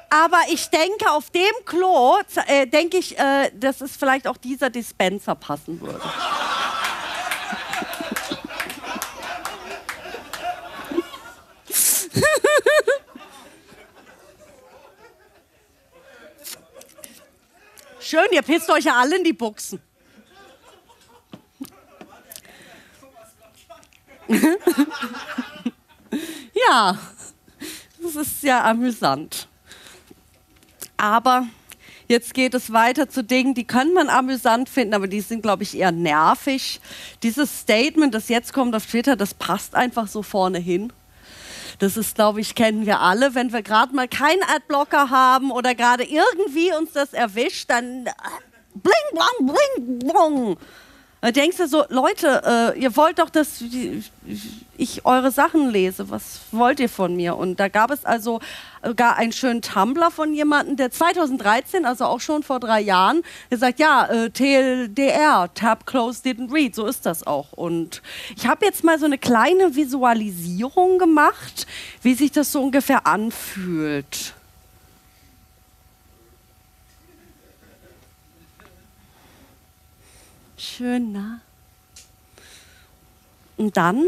Aber ich denke, auf dem Klo, äh, denke ich, äh, dass es vielleicht auch dieser Dispenser passen würde. Schön, ihr pisst euch ja alle in die Buchsen. Ja, das ist ja amüsant. Aber Jetzt geht es weiter zu Dingen, die kann man amüsant finden, aber die sind, glaube ich, eher nervig. Dieses Statement, das jetzt kommt auf Twitter, das passt einfach so vorne hin. Das ist, glaube ich, kennen wir alle. Wenn wir gerade mal keinen Adblocker haben oder gerade irgendwie uns das erwischt, dann bling, blang, bling, blong. Da denkst du so, Leute, äh, ihr wollt doch, dass ich eure Sachen lese. Was wollt ihr von mir? Und da gab es also gar einen schönen Tumblr von jemandem, der zweitausenddreizehn, also auch schon vor drei Jahren, der sagt, ja, äh, T L D R, Tab Close Didn't Read, so ist das auch. Und ich habe jetzt mal so eine kleine Visualisierung gemacht, wie sich das so ungefähr anfühlt. Schön, na? Und dann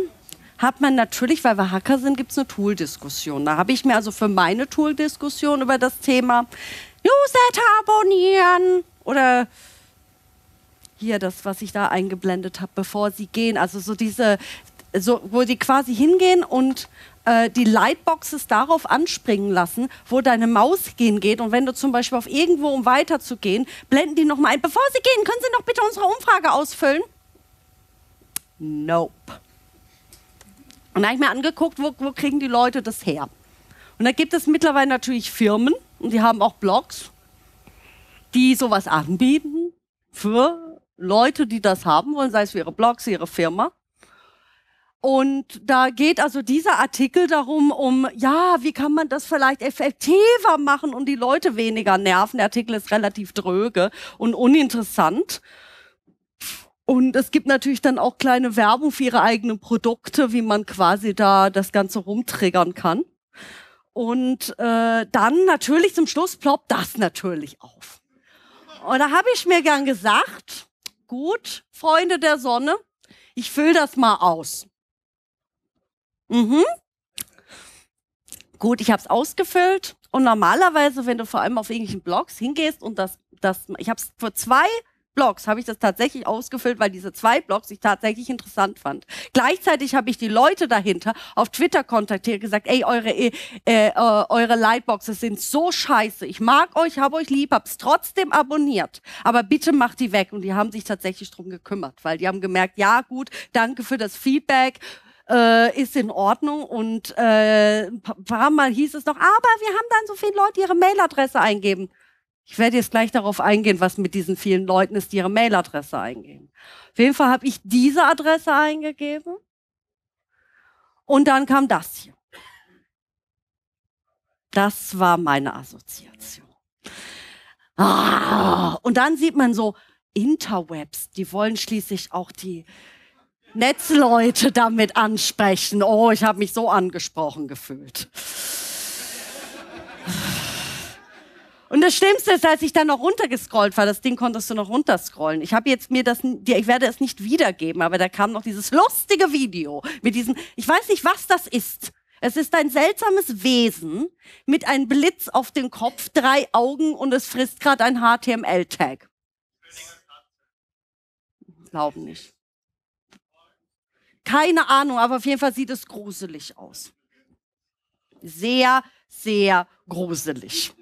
hat man natürlich, weil wir Hacker sind, gibt es eine Tool-Diskussion. Da habe ich mir also für meine Tool-Diskussion über das Thema Newsletter abonnieren oder hier das, was ich da eingeblendet habe, bevor sie gehen. Also so diese, so, wo die quasi hingehen und äh, die Lightboxes darauf anspringen lassen, wo deine Maus hingeht. Und wenn du zum Beispiel auf irgendwo, um weiterzugehen, blenden die nochmal ein. Bevor sie gehen, können Sie noch bitte unsere Umfrage ausfüllen? Nope. Und da habe ich mir angeguckt, wo, wo kriegen die Leute das her? Und da gibt es mittlerweile natürlich Firmen, und die haben auch Blogs, die sowas anbieten für Leute, die das haben wollen, sei es für ihre Blogs, ihre Firma. Und da geht also dieser Artikel darum, um, ja, wie kann man das vielleicht effektiver machen und die Leute weniger nerven. Der Artikel ist relativ dröge und uninteressant. Und es gibt natürlich dann auch kleine Werbung für ihre eigenen Produkte, wie man quasi da das Ganze rumtriggern kann. Und äh, dann natürlich zum Schluss ploppt das natürlich auf. Und da habe ich mir gern gesagt, gut, Freunde der Sonne, ich fülle das mal aus. Mhm. Gut, ich habe es ausgefüllt. Und normalerweise, wenn du vor allem auf irgendwelchen Blogs hingehst und das, das ich habe es für zwei Blogs habe ich das tatsächlich ausgefüllt, weil diese zwei Blogs ich tatsächlich interessant fand. Gleichzeitig habe ich die Leute dahinter auf Twitter kontaktiert, gesagt, ey, eure, äh, äh, eure Lightboxes sind so scheiße. Ich mag euch, habe euch lieb, hab's trotzdem abonniert. Aber bitte macht die weg. Und die haben sich tatsächlich drum gekümmert, weil die haben gemerkt, ja gut, danke für das Feedback. Äh, ist in Ordnung und äh, ein paar Mal hieß es noch, aber wir haben dann so viele Leute, die ihre Mailadresse eingeben. Ich werde jetzt gleich darauf eingehen, was mit diesen vielen Leuten ist, die ihre Mailadresse eingeben. Auf jeden Fall habe ich diese Adresse eingegeben und dann kam das hier. Das war meine Assoziation. Ah, und dann sieht man so Interwebs, die wollen schließlich auch die Netzleute damit ansprechen. Oh, ich habe mich so angesprochen gefühlt. Und das Schlimmste ist, als ich dann noch runtergescrollt war, das Ding konntest du noch runterscrollen. Ich habe jetzt mir das, ich werde es nicht wiedergeben, aber da kam noch dieses lustige Video mit diesem, ich weiß nicht, was das ist. Es ist ein seltsames Wesen mit einem Blitz auf dem Kopf, drei Augen und es frisst gerade ein H T M L Tag. Glauben nicht. Keine Ahnung, aber auf jeden Fall sieht es gruselig aus. Sehr, sehr gruselig.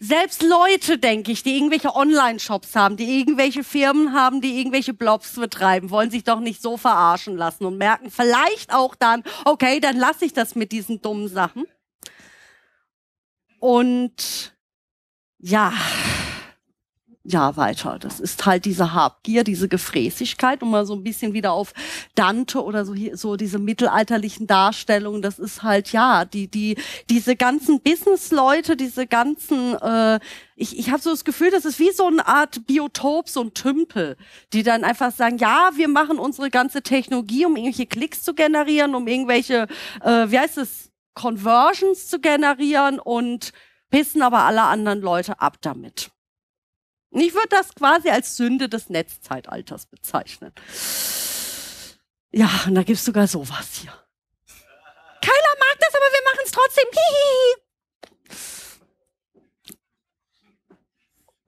Selbst Leute, denke ich, die irgendwelche Online-Shops haben, die irgendwelche Firmen haben, die irgendwelche Blogs betreiben, wollen sich doch nicht so verarschen lassen und merken vielleicht auch dann, okay, dann lasse ich das mit diesen dummen Sachen. Und ja, ja, weiter. Das ist halt diese Habgier, diese Gefräßigkeit, um mal so ein bisschen wieder auf Dante oder so, hier, so diese mittelalterlichen Darstellungen, das ist halt, ja, die, die, diese ganzen Business-Leute, diese ganzen, äh, ich, ich habe so das Gefühl, das ist wie so eine Art Biotop, so ein Tümpel, die dann einfach sagen, ja, wir machen unsere ganze Technologie, um irgendwelche Klicks zu generieren, um irgendwelche, äh, wie heißt es, Conversions zu generieren und pissen aber alle anderen Leute ab damit. Ich würde das quasi als Sünde des Netzzeitalters bezeichnen. Ja, und da gibt es sogar sowas hier. Keiner mag das, aber wir machen es trotzdem. Hihihi.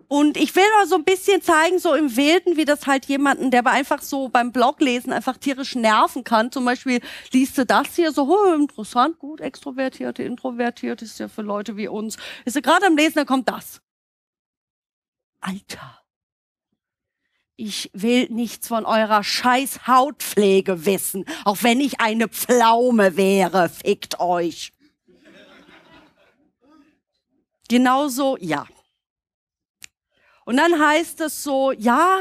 Und ich will mal so ein bisschen zeigen, so im Wilden, wie das halt jemanden, der aber einfach so beim Bloglesen einfach tierisch nerven kann. Zum Beispiel liest du das hier so, oh, interessant, gut, extrovertierte, introvertiert, ist ja für Leute wie uns. Ist ja gerade am Lesen, dann kommt das. Alter, ich will nichts von eurer scheiß Hautpflege wissen, auch wenn ich eine Pflaume wäre, fickt euch. Genauso, ja. Und dann heißt es so, ja,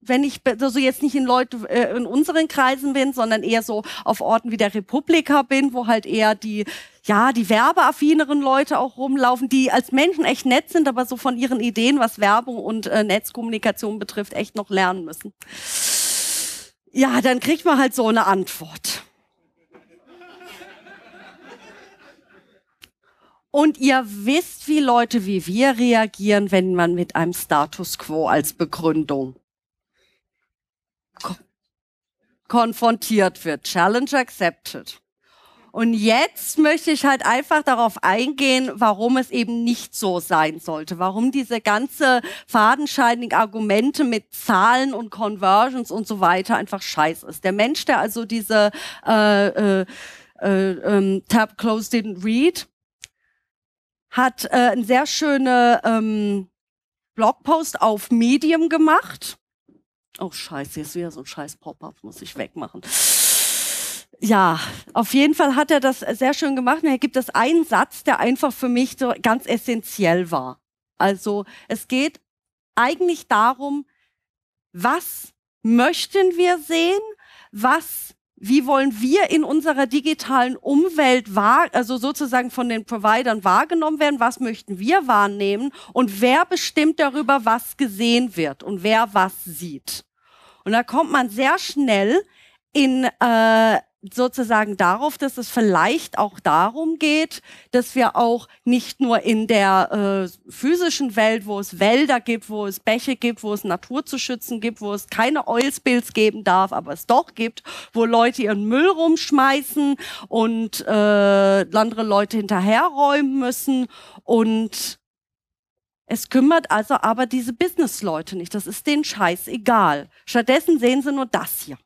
wenn ich also jetzt nicht in Leute äh, in unseren Kreisen bin, sondern eher so auf Orten wie der Republika bin, wo halt eher die, ja, die werbeaffineren Leute auch rumlaufen, die als Menschen echt nett sind, aber so von ihren Ideen, was Werbung und äh, Netzkommunikation betrifft, echt noch lernen müssen. Ja, dann kriegt man halt so eine Antwort. Und ihr wisst, wie Leute wie wir reagieren, wenn man mit einem Status Quo als Begründung ko- konfrontiert wird. Challenge accepted. Und jetzt möchte ich halt einfach darauf eingehen, warum es eben nicht so sein sollte. Warum diese ganze fadenscheinigen Argumente mit Zahlen und Conversions und so weiter einfach scheiße ist. Der Mensch, der also diese äh, äh, äh, äh, Tab Close Didn't Read hat äh, einen sehr schönen ähm, Blogpost auf Medium gemacht. Oh scheiße, hier ist wieder so ein scheiß Pop-up, muss ich wegmachen. Ja, auf jeden Fall hat er das sehr schön gemacht. Und hier gibt es einen Satz, der einfach für mich so ganz essentiell war. Also es geht eigentlich darum, was möchten wir sehen, was wie wollen wir in unserer digitalen Umwelt, wahr, also sozusagen von den Providern wahrgenommen werden? Was möchten wir wahrnehmen? Und wer bestimmt darüber, was gesehen wird und wer was sieht? Und da kommt man sehr schnell in äh, sozusagen darauf, dass es vielleicht auch darum geht, dass wir auch nicht nur in der äh, physischen Welt, wo es Wälder gibt, wo es Bäche gibt, wo es Natur zu schützen gibt, wo es keine Oil-Spills geben darf, aber es doch gibt, wo Leute ihren Müll rumschmeißen und äh, andere Leute hinterherräumen müssen. Und es kümmert also aber diese Business-Leute nicht. Das ist denen scheißegal. Stattdessen sehen sie nur das hier.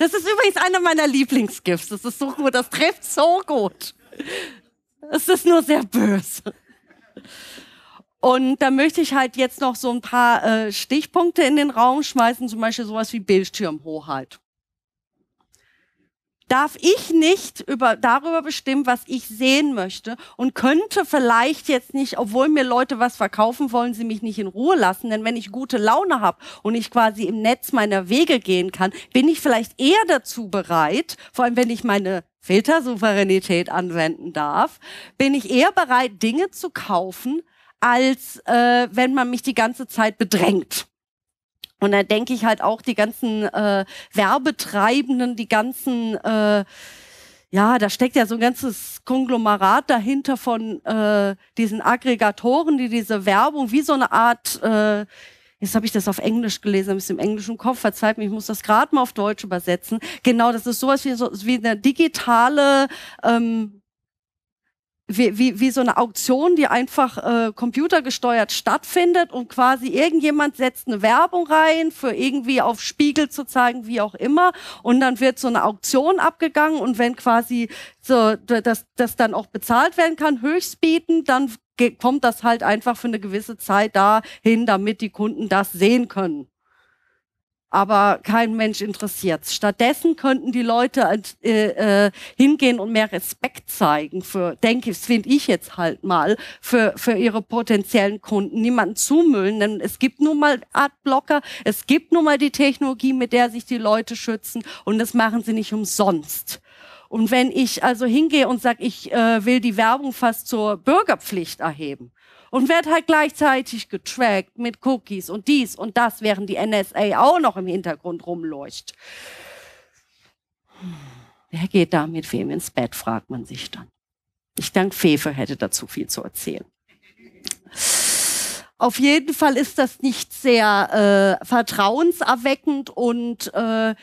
Das ist übrigens einer meiner Lieblingsgifts. Das ist so gut, das trifft so gut. Es ist nur sehr böse. Und da möchte ich halt jetzt noch so ein paar äh, Stichpunkte in den Raum schmeißen, zum Beispiel sowas wie Bildschirmhoheit. Darf ich nicht über, darüber bestimmen, was ich sehen möchte und könnte vielleicht jetzt nicht, obwohl mir Leute was verkaufen wollen, sie mich nicht in Ruhe lassen. Denn wenn ich gute Laune habe und ich quasi im Netz meiner Wege gehen kann, bin ich vielleicht eher dazu bereit, vor allem wenn ich meine Filtersouveränität anwenden darf, bin ich eher bereit, Dinge zu kaufen, als äh, wenn man mich die ganze Zeit bedrängt. Und da denke ich halt auch die ganzen äh, Werbetreibenden, die ganzen, äh, ja, da steckt ja so ein ganzes Konglomerat dahinter von äh, diesen Aggregatoren, die diese Werbung wie so eine Art, äh, jetzt habe ich das auf Englisch gelesen, habe ich es im Englischen im Kopf, verzeiht mich, ich muss das gerade mal auf Deutsch übersetzen. Genau, das ist sowas wie, so, wie eine digitale, ähm, Wie, wie, wie so eine Auktion, die einfach äh, computergesteuert stattfindet und quasi irgendjemand setzt eine Werbung rein, für irgendwie auf Spiegel zu zeigen, wie auch immer. Und dann wird so eine Auktion abgegangen und wenn quasi so, dass das dann auch bezahlt werden kann, höchstbieten, dann kommt das halt einfach für eine gewisse Zeit dahin, damit die Kunden das sehen können. Aber kein Mensch interessiert's. Stattdessen könnten die Leute äh, äh, hingehen und mehr Respekt zeigen für, denke ich, finde ich jetzt halt mal, für für ihre potenziellen Kunden, niemanden zumüllen, denn es gibt nun mal Adblocker, es gibt nun mal die Technologie, mit der sich die Leute schützen und das machen sie nicht umsonst. Und wenn ich also hingehe und sage, ich äh, will die Werbung fast zur Bürgerpflicht erheben, und wird halt gleichzeitig getrackt mit Cookies und dies und das, während die N S A auch noch im Hintergrund rumleucht. Wer geht da mit wem ins Bett, fragt man sich dann. Ich denke, Fefe hätte dazu viel zu erzählen. Auf jeden Fall ist das nicht sehr äh, vertrauenserweckend und äh,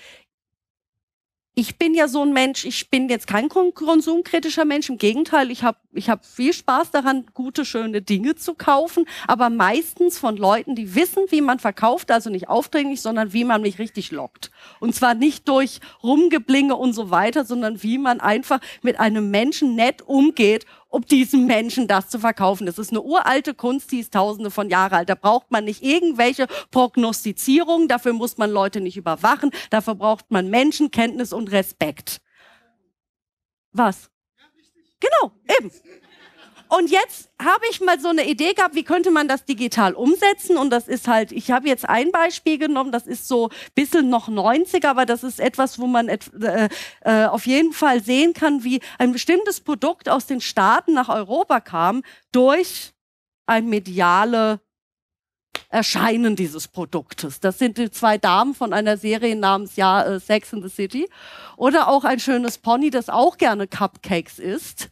Ich bin ja so ein Mensch, ich bin jetzt kein konsumkritischer Mensch, im Gegenteil, ich habe ich hab viel Spaß daran, gute, schöne Dinge zu kaufen, aber meistens von Leuten, die wissen, wie man verkauft, also nicht aufdringlich, sondern wie man mich richtig lockt. Und zwar nicht durch Rumgeblinge und so weiter, sondern wie man einfach mit einem Menschen nett umgeht, um diesem Menschen das zu verkaufen. Das ist eine uralte Kunst, die ist tausende von Jahren alt. Da braucht man nicht irgendwelche Prognostizierungen, dafür muss man Leute nicht überwachen, dafür braucht man Menschenkenntnis und Respekt. Was? Ja, genau, eben. Und jetzt habe ich mal so eine Idee gehabt, wie könnte man das digital umsetzen? Und das ist halt, ich habe jetzt ein Beispiel genommen, das ist so ein bisschen noch neunziger, aber das ist etwas, wo man äh, äh, auf jeden Fall sehen kann, wie ein bestimmtes Produkt aus den Staaten nach Europa kam durch ein mediale Erscheinen dieses Produktes. Das sind die zwei Damen von einer Serie namens ja, äh, Sex in the City. Oder auch ein schönes Pony, das auch gerne Cupcakes isst.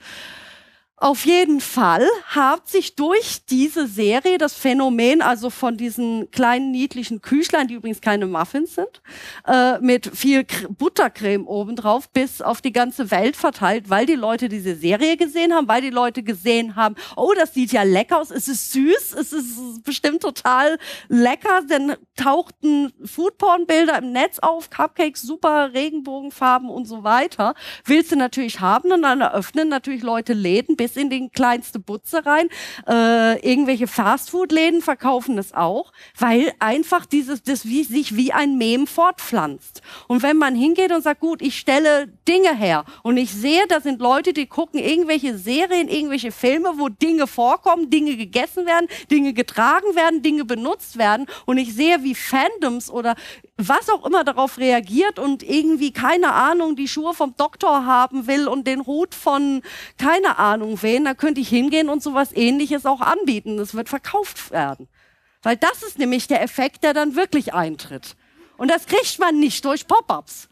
Auf jeden Fall hat sich durch diese Serie das Phänomen also von diesen kleinen niedlichen Küchlein, die übrigens keine Muffins sind, äh, mit viel K- Buttercreme obendrauf bis auf die ganze Welt verteilt, weil die Leute diese Serie gesehen haben, weil die Leute gesehen haben, oh, das sieht ja lecker aus, es ist süß, es ist bestimmt total lecker, dann tauchten Foodporn-Bilder im Netz auf, Cupcakes, super Regenbogenfarben und so weiter. Willst du natürlich haben und dann eröffnen natürlich Leute Läden bis in den kleinste Butze rein. Äh, irgendwelche Fastfood-Läden verkaufen das auch, weil einfach dieses, das wie, sich wie ein Mem fortpflanzt. Und wenn man hingeht und sagt, gut, ich stelle Dinge her und ich sehe, da sind Leute, die gucken irgendwelche Serien, irgendwelche Filme, wo Dinge vorkommen, Dinge gegessen werden, Dinge getragen werden, Dinge benutzt werden und ich sehe, wie Fandoms oder was auch immer darauf reagiert und irgendwie, keine Ahnung, die Schuhe vom Doktor haben will und den Hut von, keine Ahnung wen, da könnte ich hingehen und sowas Ähnliches auch anbieten. Das wird verkauft werden. Weil das ist nämlich der Effekt, der dann wirklich eintritt. Und das kriegt man nicht durch Pop-Ups.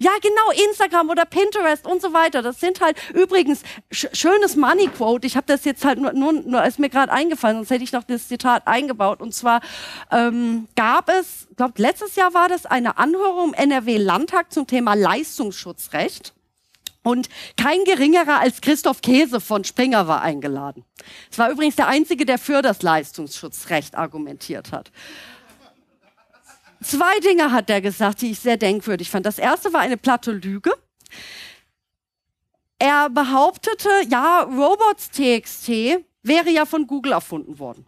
Ja, genau, Instagram oder Pinterest und so weiter. Das sind halt übrigens sch schönes Money-Quote. Ich habe das jetzt halt nur, nur, nur ist mir gerade eingefallen, sonst hätte ich noch das Zitat eingebaut. Und zwar ähm, gab es, ich glaube, letztes Jahr war das, eine Anhörung im N R W-Landtag zum Thema Leistungsschutzrecht. Und kein geringerer als Christoph Käse von Springer war eingeladen. Es war übrigens der Einzige, der für das Leistungsschutzrecht argumentiert hat. Zwei Dinge hat er gesagt, die ich sehr denkwürdig fand. Das erste war eine platte Lüge. Er behauptete, ja, Robots.txt wäre ja von Google erfunden worden.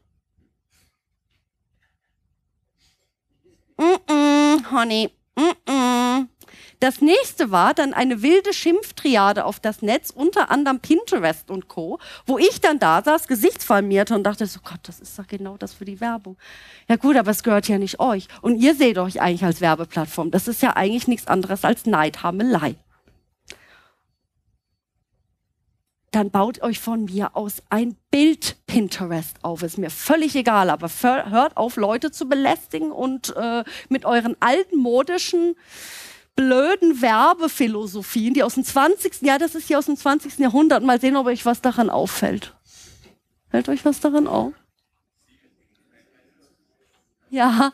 Mm-mm, honey, mm-mm. Das nächste war dann eine wilde Schimpftriade auf das Netz, unter anderem Pinterest und Co., wo ich dann da saß, gesichtsfalmierte und dachte, so Gott, das ist doch genau das für die Werbung. Ja gut, aber es gehört ja nicht euch. Und ihr seht euch eigentlich als Werbeplattform. Das ist ja eigentlich nichts anderes als Neidhamelei. Dann baut euch von mir aus ein Bild Pinterest auf. Ist mir völlig egal, aber hört auf, Leute zu belästigen und äh, mit euren altmodischen blöden Werbephilosophien, die aus dem zwanzigsten Jahr, das ist hier aus dem zwanzigsten Jahrhundert, mal sehen, ob euch was daran auffällt. Fällt euch was daran auf? Ja.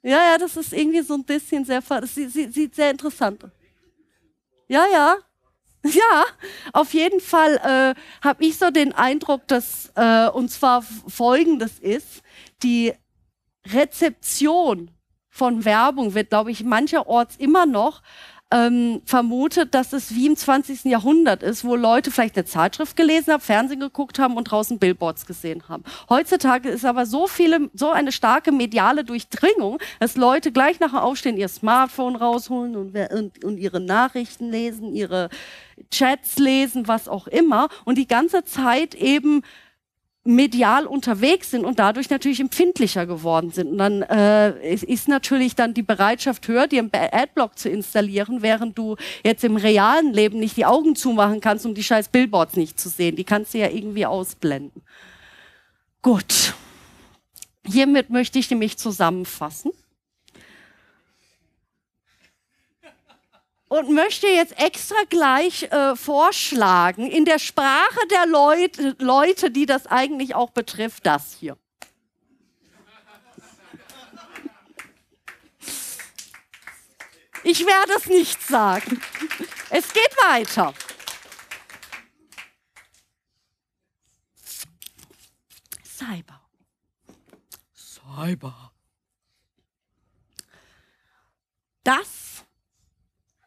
Ja, ja, das ist irgendwie so ein bisschen sehr, das sieht sehr interessant aus. Ja, ja. Ja, auf jeden Fall äh, habe ich so den Eindruck, dass, äh, und zwar Folgendes ist, die Rezeption von Werbung wird, glaube ich, mancherorts immer noch ähm, vermutet, dass es wie im zwanzigsten Jahrhundert ist, wo Leute vielleicht eine Zeitschrift gelesen haben, Fernsehen geguckt haben und draußen Billboards gesehen haben. Heutzutage ist aber so viele, so eine starke mediale Durchdringung, dass Leute gleich nach dem Aufstehen ihr Smartphone rausholen und, und, und ihre Nachrichten lesen, ihre Chats lesen, was auch immer und die ganze Zeit eben medial unterwegs sind und dadurch natürlich empfindlicher geworden sind. Und dann äh, ist natürlich dann die Bereitschaft höher, dir einen Adblock zu installieren, während du jetzt im realen Leben nicht die Augen zumachen kannst, um die scheiß Billboards nicht zu sehen. Die kannst du ja irgendwie ausblenden. Gut. Hiermit möchte ich nämlich zusammenfassen. Und möchte jetzt extra gleich äh, vorschlagen, in der Sprache der Leut- Leute, die das eigentlich auch betrifft, das hier. Ich werde es nicht sagen. Es geht weiter. Cyber. Cyber. Das,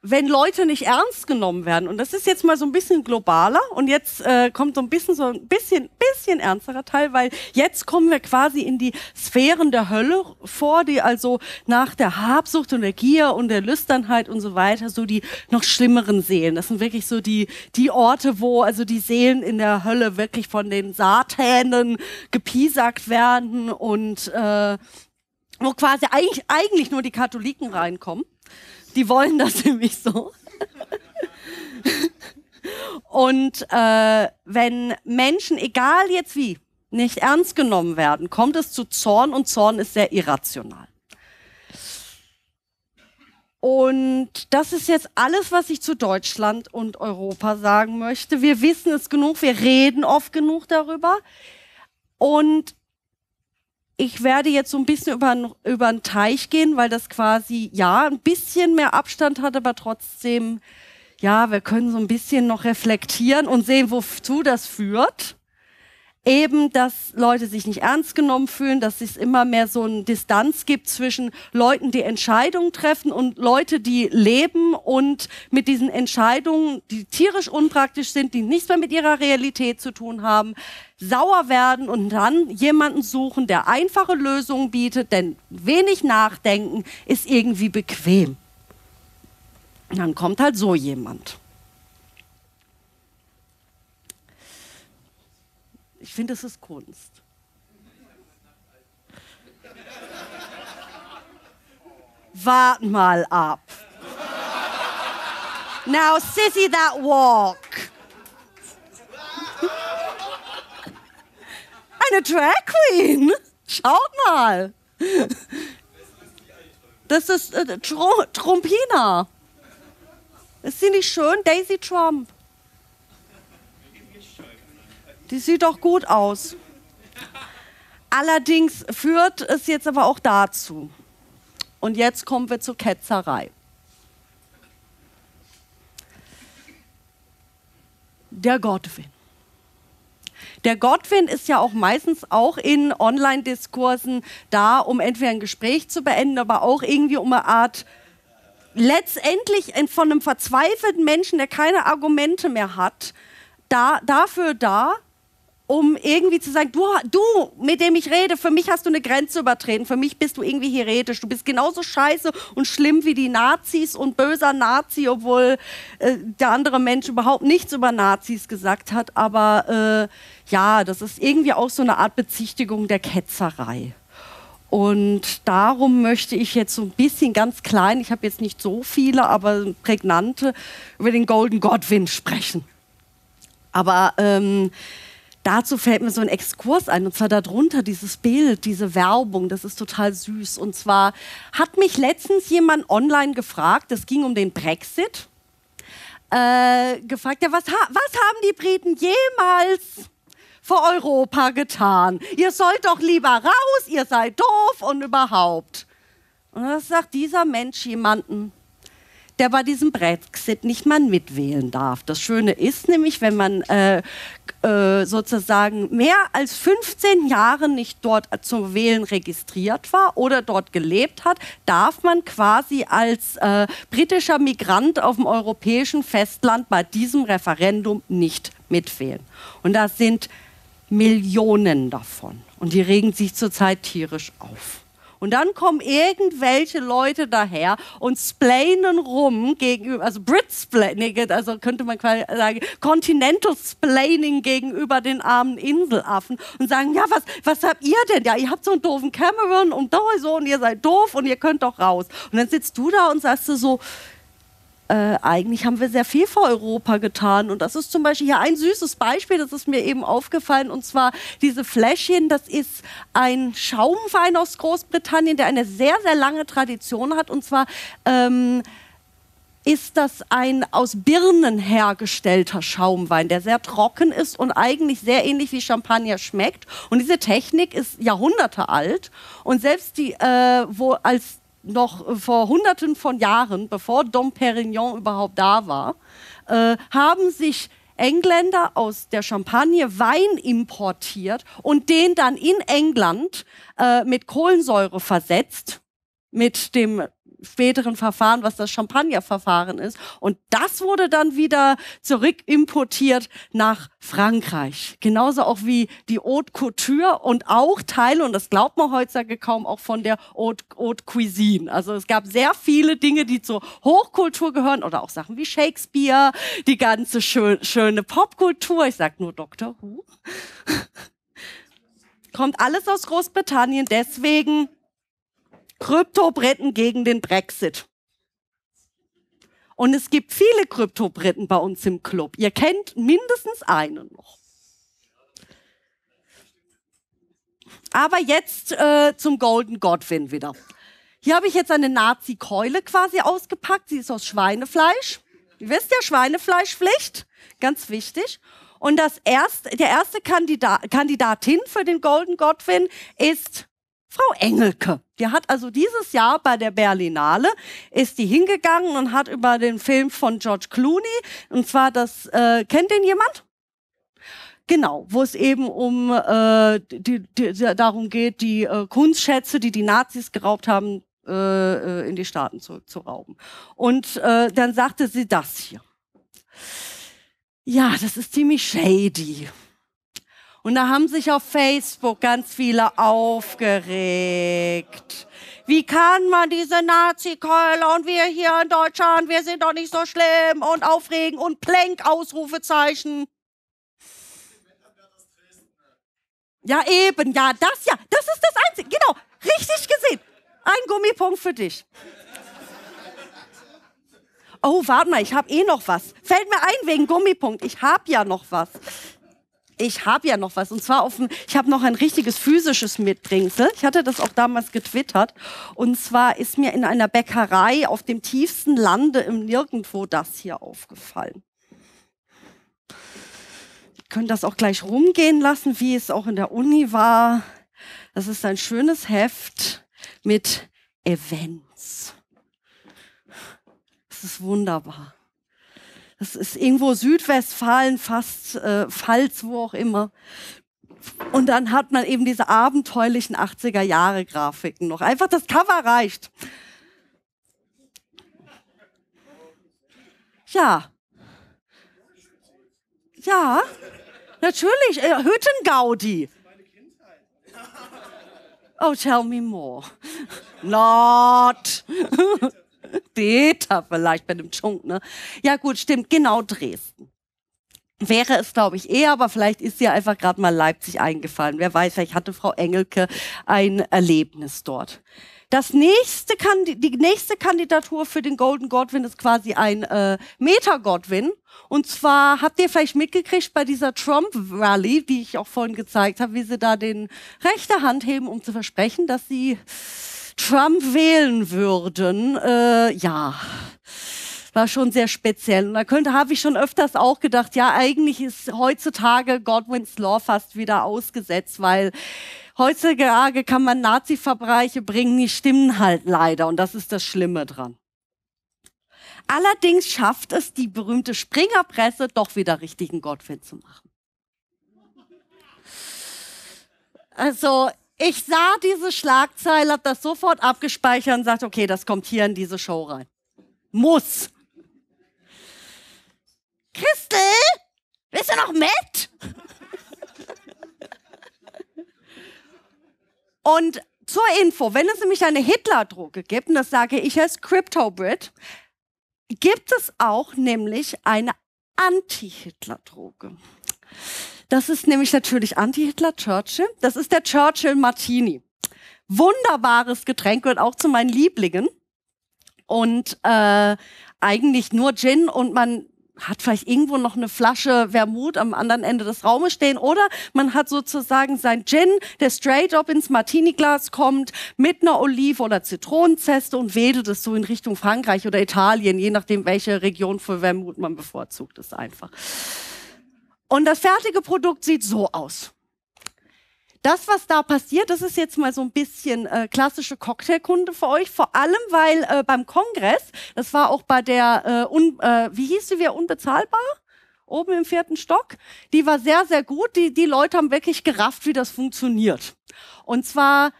wenn Leute nicht ernst genommen werden, und das ist jetzt mal so ein bisschen globaler, und jetzt äh, kommt so ein bisschen so ein bisschen, bisschen ernsterer Teil, weil jetzt kommen wir quasi in die Sphären der Hölle vor, die also nach der Habsucht und der Gier und der Lüsternheit und so weiter, so die noch schlimmeren Seelen. Das sind wirklich so die, die Orte, wo also die Seelen in der Hölle wirklich von den Satanen gepiesackt werden und äh, wo quasi eigentlich, eigentlich nur die Katholiken reinkommen. Die wollen das nämlich so. Und äh, wenn Menschen, egal jetzt wie, nicht ernst genommen werden, kommt es zu Zorn, und Zorn ist sehr irrational. Und das ist jetzt alles, was ich zu Deutschland und Europa sagen möchte. Wir wissen es genug, wir reden oft genug darüber. Und ich werde jetzt so ein bisschen über, über den Teich gehen, weil das quasi, ja, ein bisschen mehr Abstand hat, aber trotzdem, ja, wir können so ein bisschen noch reflektieren und sehen, wozu das führt. Eben, dass Leute sich nicht ernst genommen fühlen, dass es immer mehr so eine Distanz gibt zwischen Leuten, die Entscheidungen treffen, und Leute, die leben und mit diesen Entscheidungen, die tierisch unpraktisch sind, die nichts mehr mit ihrer Realität zu tun haben, sauer werden und dann jemanden suchen, der einfache Lösungen bietet, denn wenig nachdenken ist irgendwie bequem. Und dann kommt halt so jemand. Ich finde, es ist Kunst. Wart mal ab. Now, sissy, that walk. Eine Drag Queen. Schaut mal. Das ist äh, Tr- Trumpina. Ist sie nicht schön? Daisy Trump. Die sieht doch gut aus. Allerdings führt es jetzt aber auch dazu. Und jetzt kommen wir zur Ketzerei. Der Godwin. Der Godwin ist ja auch meistens auch in Online-Diskursen da, um entweder ein Gespräch zu beenden, aber auch irgendwie um eine Art, letztendlich von einem verzweifelten Menschen, der keine Argumente mehr hat, da, dafür da, um irgendwie zu sagen, du, du, mit dem ich rede, für mich hast du eine Grenze übertreten, für mich bist du irgendwie heretisch, du bist genauso scheiße und schlimm wie die Nazis und böser Nazi, obwohl äh, der andere Mensch überhaupt nichts über Nazis gesagt hat, aber äh, ja, das ist irgendwie auch so eine Art Bezichtigung der Ketzerei. Und darum möchte ich jetzt so ein bisschen ganz klein, ich habe jetzt nicht so viele, aber prägnante, über den Golden Godwin sprechen. Aber ähm, dazu fällt mir so ein Exkurs ein, und zwar darunter dieses Bild, diese Werbung, das ist total süß. Und zwar hat mich letztens jemand online gefragt, es ging um den Brexit, äh, gefragt, ja, was, ha was haben die Briten jemals für Europa getan? Ihr sollt doch lieber raus, ihr seid doof und überhaupt. Und das sagt dieser Mensch jemanden, der bei diesem Brexit nicht mal mitwählen darf. Das Schöne ist nämlich, wenn man äh, äh, sozusagen mehr als fünfzehn Jahre nicht dort zum Wählen registriert war oder dort gelebt hat, darf man quasi als äh, britischer Migrant auf dem europäischen Festland bei diesem Referendum nicht mitwählen. Und das sind Millionen davon. Und die regen sich zurzeit tierisch auf. Und dann kommen irgendwelche Leute daher und splainen rum gegenüber, also Brit-Splaining, also könnte man quasi sagen, Continental-Splaining gegenüber den armen Inselaffen und sagen, ja, was, was habt ihr denn? Ja, ihr habt so einen doofen Cameron und so und ihr seid doof und ihr könnt doch raus. Und dann sitzt du da und sagst du so, Äh, eigentlich haben wir sehr viel für Europa getan, und das ist zum Beispiel hier ein süßes Beispiel, das ist mir eben aufgefallen, und zwar diese Fläschchen, das ist ein Schaumwein aus Großbritannien, der eine sehr, sehr lange Tradition hat, und zwar ähm, ist das ein aus Birnen hergestellter Schaumwein, der sehr trocken ist und eigentlich sehr ähnlich wie Champagner schmeckt, und diese Technik ist Jahrhunderte alt, und selbst die, äh, wo als noch vor Hunderten von Jahren, bevor Dom Pérignon überhaupt da war, äh, haben sich Engländer aus der Champagne Wein importiert und den dann in England äh, mit Kohlensäure versetzt, mit dem späteren Verfahren, was das Champagnerverfahren ist. Und das wurde dann wieder zurückimportiert nach Frankreich. Genauso auch wie die Haute Couture und auch Teile, und das glaubt man heutzutage kaum, auch von der Haute, Haute Cuisine. Also es gab sehr viele Dinge, die zur Hochkultur gehören, oder auch Sachen wie Shakespeare, die ganze schön, schöne Popkultur. Ich sag nur Doktor Who. Kommt alles aus Großbritannien, deswegen Krypto-Briten gegen den Brexit. Und es gibt viele Krypto-Briten bei uns im Club. Ihr kennt mindestens einen noch. Aber jetzt äh, zum Golden Godwin wieder. Hier habe ich jetzt eine Nazi-Keule quasi ausgepackt. Sie ist aus Schweinefleisch. Ihr wisst ja, Schweinefleischpflicht. Ganz wichtig. Und das erste, der erste Kandidat, Kandidatin für den Golden Godwin ist Frau Engelke. Die hat also dieses Jahr bei der Berlinale, ist die hingegangen und hat über den Film von George Clooney, und zwar das, äh, kennt den jemand? Genau, wo es eben um, äh, die, die, darum geht, die äh, Kunstschätze, die die Nazis geraubt haben, äh, in die Staaten zu, zu rauben. Und äh, dann sagte sie das hier. Ja, das ist ziemlich shady. Und da haben sich auf Facebook ganz viele aufgeregt. Wie kann man diese Nazi-Keule, und wir hier in Deutschland, wir sind doch nicht so schlimm, und aufregen und Plank, Ausrufezeichen. Ja eben, ja das, ja, das ist das Einzige, genau, richtig gesehen. Ein Gummipunkt für dich. Oh, warte mal, ich habe eh noch was. Fällt mir ein wegen Gummipunkt, ich habe ja noch was. Ich habe ja noch was, und zwar auf ein, ich habe noch ein richtiges physisches Mitbringsel. Ich hatte das auch damals getwittert. Und zwar ist mir in einer Bäckerei auf dem tiefsten Lande im Nirgendwo das hier aufgefallen. Wir können das auch gleich rumgehen lassen, wie es auch in der Uni war. Das ist ein schönes Heft mit Events. Das ist wunderbar. Das ist irgendwo Südwestfalen, fast äh, Pfalz, wo auch immer. Und dann hat man eben diese abenteuerlichen achtziger-Jahre-Grafiken noch. Einfach das Cover reicht. Ja. Ja, natürlich. Äh, Hüttengaudi. Oh, tell me more. Not. Peter vielleicht bei dem Junk, ne? Ja gut, stimmt, genau, Dresden. Wäre es, glaube ich, eher, aber vielleicht ist ihr einfach gerade mal Leipzig eingefallen. Wer weiß, vielleicht hatte Frau Engelke ein Erlebnis dort. Das nächste Kandi- die nächste Kandidatur für den Golden Godwin ist quasi ein äh, Meta-Godwin. Und zwar habt ihr vielleicht mitgekriegt bei dieser Trump-Rally, die ich auch vorhin gezeigt habe, wie sie da den rechte Hand heben, um zu versprechen, dass sie Trump wählen würden, äh, ja, war schon sehr speziell. Und da könnte, habe ich schon öfters auch gedacht, ja, eigentlich ist heutzutage Godwin's Law fast wieder ausgesetzt, weil heutzutage kann man Nazi-Verbreche bringen, die stimmen halt leider, und das ist das Schlimme dran. Allerdings schafft es die berühmte Springerpresse doch wieder richtigen Godwin zu machen. Also, ich sah diese Schlagzeile, habe das sofort abgespeichert und sagte, okay, das kommt hier in diese Show rein. Muss. Christel, bist du noch mit? Und zur Info, wenn es nämlich eine Hitler-Droge gibt, und das sage ich als Crypto-Brit, gibt es auch nämlich eine Anti-Hitler-Droge. Das ist nämlich natürlich Anti-Hitler-Churchill. Das ist der Churchill-Martini. Wunderbares Getränk, gehört auch zu meinen Lieblingen. Und äh, eigentlich nur Gin, und man hat vielleicht irgendwo noch eine Flasche Vermut am anderen Ende des Raumes stehen. Oder man hat sozusagen sein Gin, der straight up ins Martini-Glas kommt, mit einer Olive- oder Zitronenzeste, und wedelt es so in Richtung Frankreich oder Italien, je nachdem, welche Region für Vermut man bevorzugt ist einfach. Und das fertige Produkt sieht so aus. Das, was da passiert, das ist jetzt mal so ein bisschen äh, klassische Cocktailkunde für euch, vor allem, weil äh, beim Kongress, das war auch bei der, äh, un, äh, wie hieß sie wieder, unbezahlbar? Oben im vierten Stock, die war sehr, sehr gut. Die, die Leute haben wirklich gerafft, wie das funktioniert. Und zwar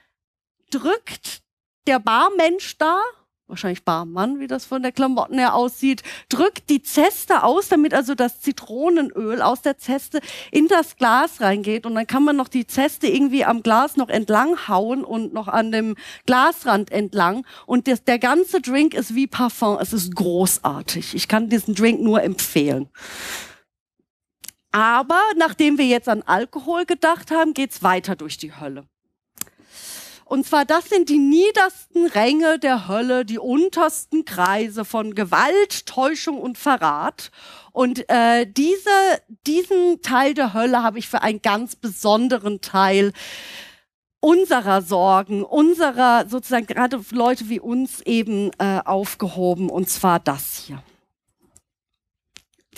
drückt der Barmensch da, wahrscheinlich Barmann, wie das von der Klamotten her aussieht, drückt die Zeste aus, damit also das Zitronenöl aus der Zeste in das Glas reingeht. Und dann kann man noch die Zeste irgendwie am Glas noch entlang hauen und noch an dem Glasrand entlang. Und das, der ganze Drink ist wie Parfum. Es ist großartig. Ich kann diesen Drink nur empfehlen. Aber nachdem wir jetzt an Alkohol gedacht haben, geht's weiter durch die Hölle. Und zwar, das sind die niedersten Ränge der Hölle, die untersten Kreise von Gewalt, Täuschung und Verrat. Und äh, diese, diesen Teil der Hölle habe ich für einen ganz besonderen Teil unserer Sorgen, unserer sozusagen gerade Leute wie uns eben äh, aufgehoben. Und zwar das hier.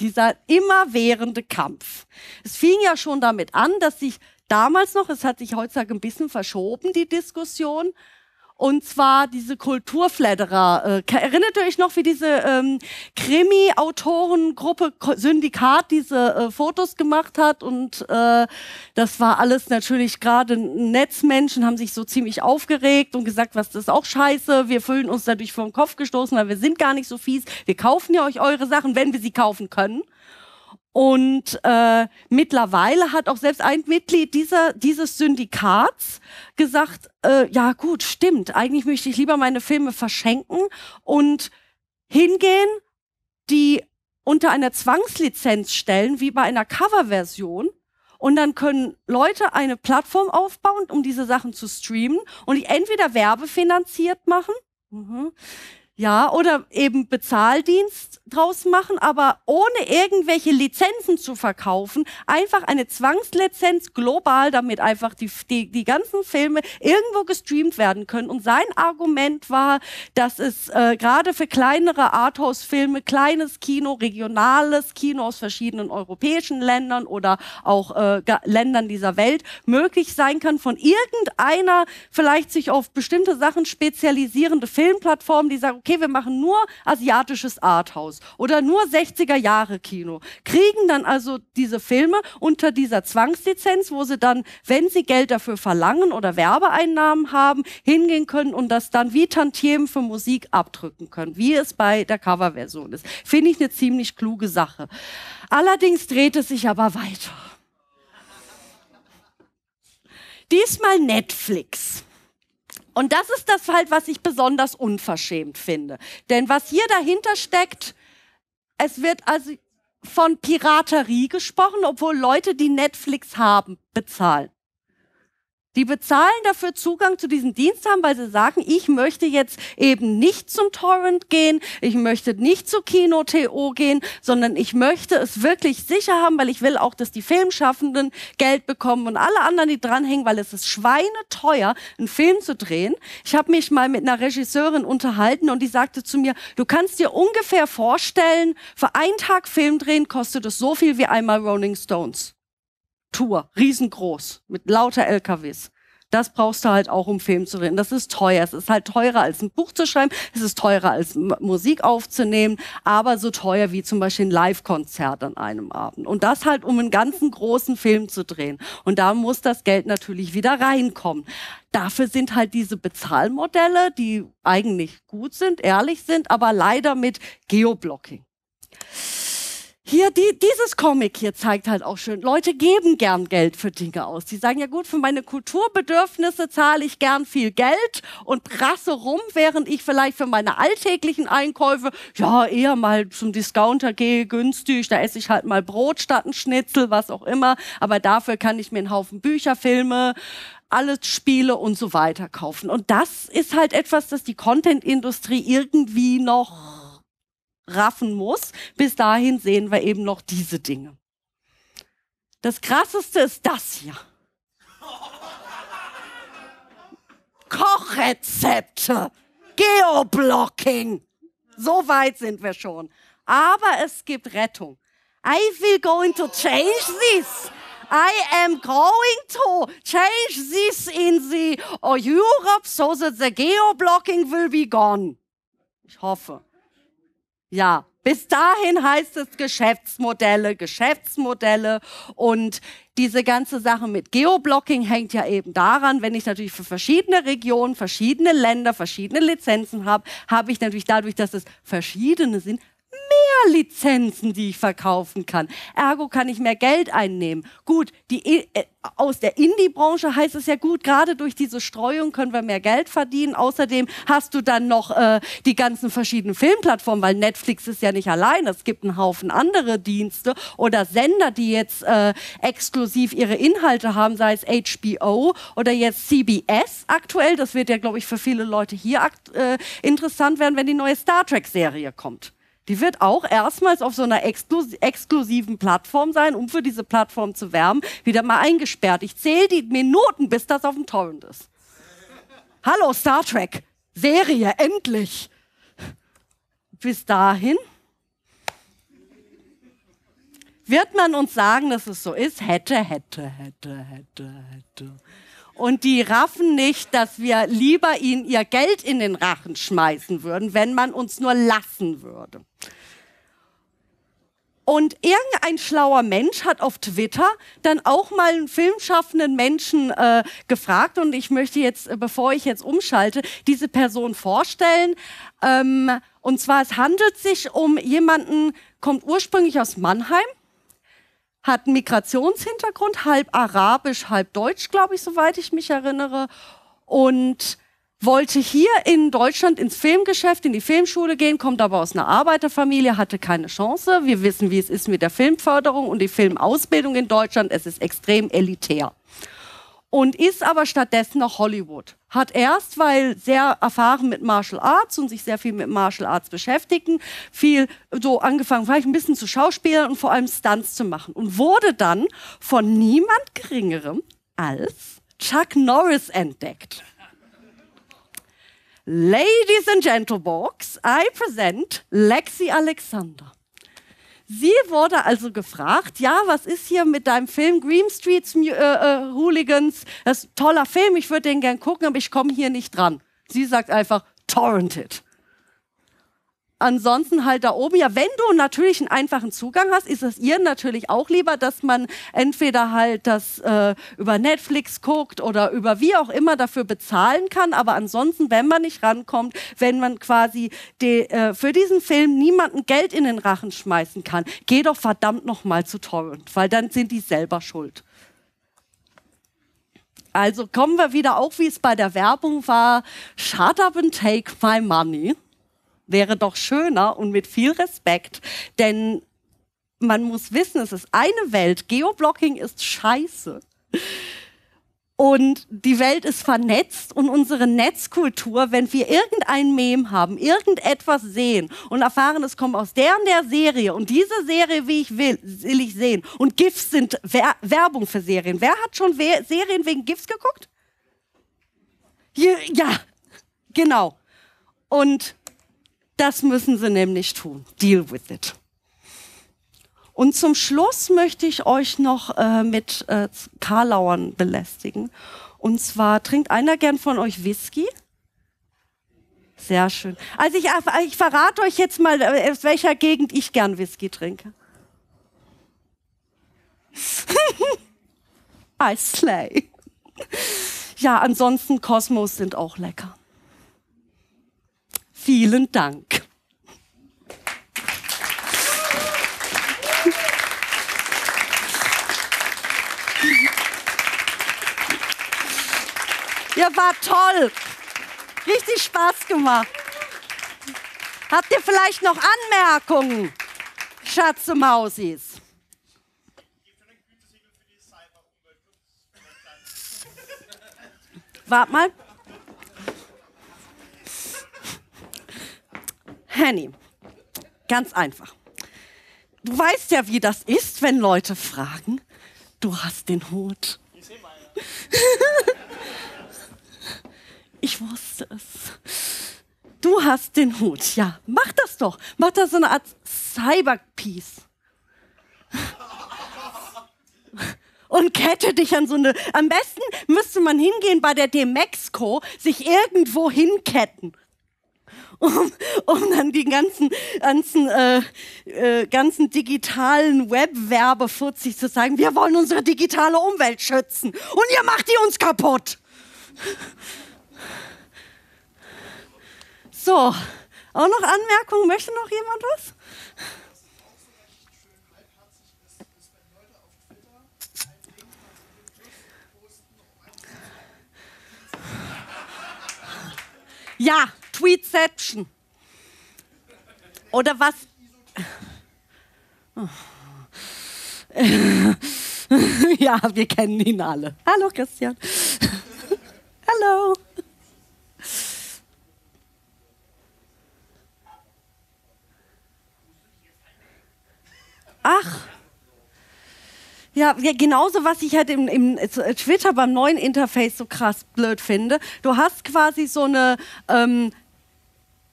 Dieser immerwährende Kampf. Es fing ja schon damit an, dass sich damals noch, es hat sich heutzutage ein bisschen verschoben, die Diskussion, und zwar diese Kulturfledderer. Äh, erinnert ihr euch noch, wie diese ähm, Krimi-Autorengruppe Syndikat diese äh, Fotos gemacht hat? Und äh, das war alles natürlich gerade Netzmenschen, haben sich so ziemlich aufgeregt und gesagt, was, das ist auch scheiße, wir fühlen uns dadurch vor den Kopf gestoßen, weil wir sind gar nicht so fies, wir kaufen ja euch eure Sachen, wenn wir sie kaufen können. Und äh, mittlerweile hat auch selbst ein Mitglied dieser, dieses Syndikats gesagt, äh, ja gut, stimmt, eigentlich möchte ich lieber meine Filme verschenken und hingehen, die unter einer Zwangslizenz stellen, wie bei einer Coverversion. Und dann können Leute eine Plattform aufbauen, um diese Sachen zu streamen und die entweder werbefinanziert machen, mhm. Ja, oder eben Bezahldienst draus machen, aber ohne irgendwelche Lizenzen zu verkaufen, einfach eine Zwangslizenz global, damit einfach die, die, die ganzen Filme irgendwo gestreamt werden können. Und sein Argument war, dass es äh, gerade für kleinere Arthouse-Filme, kleines Kino, regionales Kino aus verschiedenen europäischen Ländern oder auch äh, Ländern dieser Welt möglich sein kann, von irgendeiner vielleicht sich auf bestimmte Sachen spezialisierende Filmplattform, die sagen, okay, wir machen nur asiatisches Arthouse oder nur sechziger-Jahre-Kino, kriegen dann also diese Filme unter dieser Zwangslizenz, wo sie dann, wenn sie Geld dafür verlangen oder Werbeeinnahmen haben, hingehen können und das dann wie Tantiemen für Musik abdrücken können, wie es bei der Coverversion ist. Finde ich eine ziemlich kluge Sache. Allerdings dreht es sich aber weiter. Diesmal Netflix. Und das ist das halt, was ich besonders unverschämt finde. Denn was hier dahinter steckt, es wird also von Piraterie gesprochen, obwohl Leute, die Netflix haben, bezahlen. Die bezahlen dafür, Zugang zu diesem Dienst haben, weil sie sagen, ich möchte jetzt eben nicht zum Torrent gehen, ich möchte nicht zu Kino Punkt T O gehen, sondern ich möchte es wirklich sicher haben, weil ich will auch, dass die Filmschaffenden Geld bekommen und alle anderen, die dranhängen, weil es ist schweineteuer, einen Film zu drehen. Ich habe mich mal mit einer Regisseurin unterhalten und die sagte zu mir, du kannst dir ungefähr vorstellen, für einen Tag Film drehen kostet es so viel wie einmal Rolling Stones. Tour, riesengroß, mit lauter L K Ws. Das brauchst du halt auch, um Film zu drehen. Das ist teuer. Es ist halt teurer, als ein Buch zu schreiben. Es ist teurer, als Musik aufzunehmen. Aber so teuer wie zum Beispiel ein Live-Konzert an einem Abend. Und das halt, um einen ganzen großen Film zu drehen. Und da muss das Geld natürlich wieder reinkommen. Dafür sind halt diese Bezahlmodelle, die eigentlich gut sind, ehrlich sind, aber leider mit Geoblocking. Hier, die, dieses Comic hier zeigt halt auch schön, Leute geben gern Geld für Dinge aus. Die sagen, ja gut, für meine Kulturbedürfnisse zahle ich gern viel Geld und prasse rum, während ich vielleicht für meine alltäglichen Einkäufe, ja, eher mal zum Discounter gehe, günstig, da esse ich halt mal Brot statt ein Schnitzel, was auch immer. Aber dafür kann ich mir einen Haufen Bücher, Filme, alles Spiele und so weiter kaufen. Und das ist halt etwas, das die Content-Industrie irgendwie noch raffen muss. Bis dahin sehen wir eben noch diese Dinge. Das Krasseste ist das hier. Kochrezepte, Geoblocking. So weit sind wir schon. Aber es gibt Rettung. I will going to change this. I am going to change this in the Europe so that the geo-blocking will be gone. Ich hoffe. Ja, bis dahin heißt es Geschäftsmodelle, Geschäftsmodelle und diese ganze Sache mit Geoblocking hängt ja eben daran, wenn ich natürlich für verschiedene Regionen, verschiedene Länder, verschiedene Lizenzen habe, habe ich natürlich dadurch, dass es verschiedene sind, mehr Lizenzen, die ich verkaufen kann. Ergo kann ich mehr Geld einnehmen. Gut, die, äh, aus der Indie-Branche heißt es ja gut, gerade durch diese Streuung können wir mehr Geld verdienen. Außerdem hast du dann noch äh, die ganzen verschiedenen Filmplattformen, weil Netflix ist ja nicht allein. Es gibt einen Haufen andere Dienste oder Sender, die jetzt äh, exklusiv ihre Inhalte haben, sei es H B O oder jetzt C B S aktuell. Das wird ja, glaube ich, für viele Leute hier äh, interessant werden, wenn die neue Star Trek-Serie kommt. Die wird auch erstmals auf so einer exklus- exklusiven Plattform sein, um für diese Plattform zu werben, wieder mal eingesperrt. Ich zähle die Minuten, bis das auf dem Torrent ist. Hallo Star Trek, Serie, endlich. Bis dahin wird man uns sagen, dass es so ist. Hätte, hätte, hätte, hätte, hätte. Und die raffen nicht, dass wir lieber ihnen ihr Geld in den Rachen schmeißen würden, wenn man uns nur lassen würde. Und irgendein schlauer Mensch hat auf Twitter dann auch mal einen filmschaffenden Menschen äh, gefragt. Und ich möchte jetzt, bevor ich jetzt umschalte, diese Person vorstellen. Ähm, und zwar, es handelt sich um jemanden, kommt ursprünglich aus Mannheim, hat einen Migrationshintergrund, halb arabisch, halb deutsch, glaube ich, soweit ich mich erinnere. Und wollte hier in Deutschland ins Filmgeschäft, in die Filmschule gehen, kommt aber aus einer Arbeiterfamilie, hatte keine Chance. Wir wissen, wie es ist mit der Filmförderung und die Filmausbildung in Deutschland. Es ist extrem elitär. Und ist aber stattdessen nach Hollywood. Hat erst, weil sehr erfahren mit Martial Arts und sich sehr viel mit Martial Arts beschäftigen, viel so angefangen, vielleicht ein bisschen zu schauspielern und vor allem Stunts zu machen. Und wurde dann von niemand Geringerem als Chuck Norris entdeckt. Ladies and Gentlemen, I present Lexi Alexander. Sie wurde also gefragt, ja, was ist hier mit deinem Film Green Streets äh, äh, Hooligans? Das ist ein toller Film, ich würde den gern gucken, aber ich komme hier nicht dran. Sie sagt einfach, torrented. Ansonsten halt da oben, ja, wenn du natürlich einen einfachen Zugang hast, ist es ihr natürlich auch lieber, dass man entweder halt das äh, über Netflix guckt oder über wie auch immer dafür bezahlen kann, aber ansonsten, wenn man nicht rankommt, wenn man quasi de, äh, für diesen Film niemandem Geld in den Rachen schmeißen kann, geh doch verdammt nochmal zu Torrent, weil dann sind die selber schuld. Also kommen wir wieder auch, wie es bei der Werbung war, shut up and take my money. Wäre doch schöner und mit viel Respekt, denn man muss wissen, es ist eine Welt, Geoblocking ist scheiße und die Welt ist vernetzt und unsere Netzkultur, wenn wir irgendein Meme haben, irgendetwas sehen und erfahren, es kommt aus der und der Serie und diese Serie, wie ich will, will ich sehen und GIFs sind Wer- Werbung für Serien. Wer hat schon We- Serien wegen GIFs geguckt? Ja, genau. Und das müssen sie nämlich tun. Deal with it. Und zum Schluss möchte ich euch noch äh, mit äh, Karlauern belästigen. Und zwar, trinkt einer gern von euch Whisky? Sehr schön. Also ich, ich verrate euch jetzt mal, aus welcher Gegend ich gern Whisky trinke. I slay. Ja, ansonsten Kosmos sind auch lecker. Vielen Dank. Ihr wart toll. Richtig Spaß gemacht. Habt ihr vielleicht noch Anmerkungen, Schatze Mausis? Wart mal. Henny, ganz einfach. Du weißt ja, wie das ist, wenn Leute fragen, du hast den Hut. Ich sehe meine. Ich wusste es. Du hast den Hut, ja. Mach das doch. Mach das so eine Art Cyborg-Piece. und kette dich an so eine... Am besten müsste man hingehen bei der D-Mexco, sich irgendwo hinketten. Um, um dann die ganzen, ganzen, äh, äh, ganzen digitalen Webwerbefuzis zu sagen, wir wollen unsere digitale Umwelt schützen und ihr macht die uns kaputt. So, auch noch Anmerkungen? Möchte noch jemand was? Ja, Tweetception. Oder was? Oh. Ja, wir kennen ihn alle. Hallo Christian. Hallo. Ach. Ja, genauso, was ich halt im, im Twitter beim neuen Interface so krass blöd finde. Du hast quasi so eine, ähm,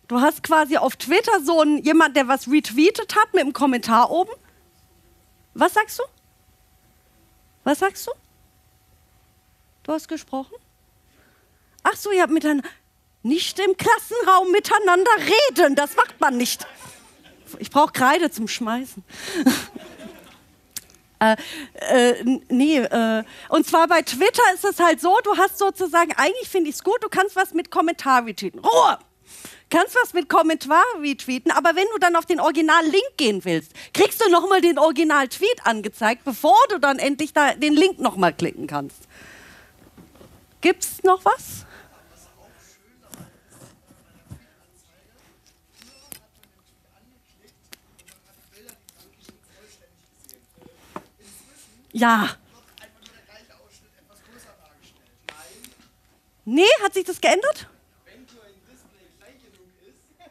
du hast quasi auf Twitter so einen, jemand, der was retweetet hat mit einem Kommentar oben. Was sagst du? Was sagst du? Du hast gesprochen? Ach so, ihr habt miteinander, nicht im Klassenraum miteinander reden, das macht man nicht. Ich brauche Kreide zum Schmeißen. Äh, äh, nee, äh, und zwar bei Twitter ist es halt so, du hast sozusagen, eigentlich finde ich es gut, du kannst was mit Kommentar retweeten. Ruhe! Kannst was mit Kommentar retweeten, aber wenn du dann auf den Original-Link gehen willst, kriegst du nochmal den Original-Tweet angezeigt, bevor du dann endlich da den Link nochmal klicken kannst. Gibt's noch was? Ja. Nee, hat sich das geändert? Wenn nur ein Display klein genug ist, wird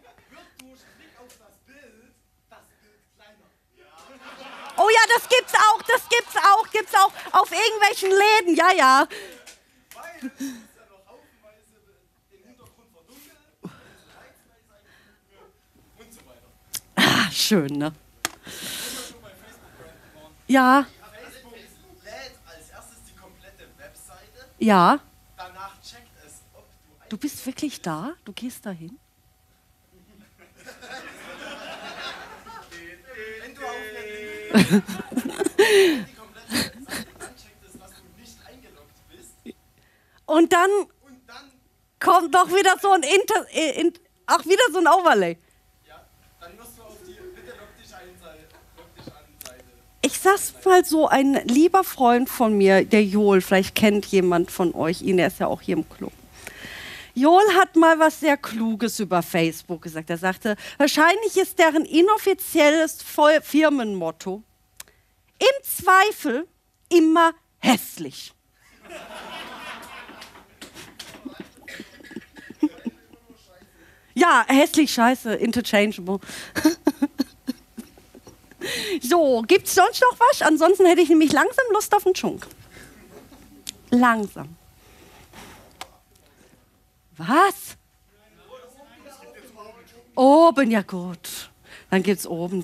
durch Blick auf das Bild das Bild kleiner. Oh ja, das gibt's auch, das gibt's auch, gibt's auch auf irgendwelchen Läden, ja, ja. Weil es ist ja noch haufenweise den Hintergrund verdunkelt, und so weiter. Ah, schön, ne? Ja. Ja. Danach checkt es, ob du... Du bist wirklich da? Du gehst dahin? Wenn du auf der die komplette Seite ancheckt ist, dass du nicht eingeloggt bist. Und dann, Und dann kommt doch wieder so ein Inter... Äh, in, ach, wieder so ein Overlay. Ja, dann musst du auf die... Bitte log dich ein, Seite, log dich an, Seite. Ich sag's mal so, ein lieber Freund von mir, der Joel, vielleicht kennt jemand von euch ihn, der ist ja auch hier im Club. Joel hat mal was sehr Kluges über Facebook gesagt. Er sagte, wahrscheinlich ist deren inoffizielles Firmenmotto im Zweifel immer hässlich. Ja, hässlich, scheiße, interchangeable. So, gibt's sonst noch was? Ansonsten hätte ich nämlich langsam Lust auf einen Chunk. Langsam. Was? Oben, ja gut. Dann gibt's oben.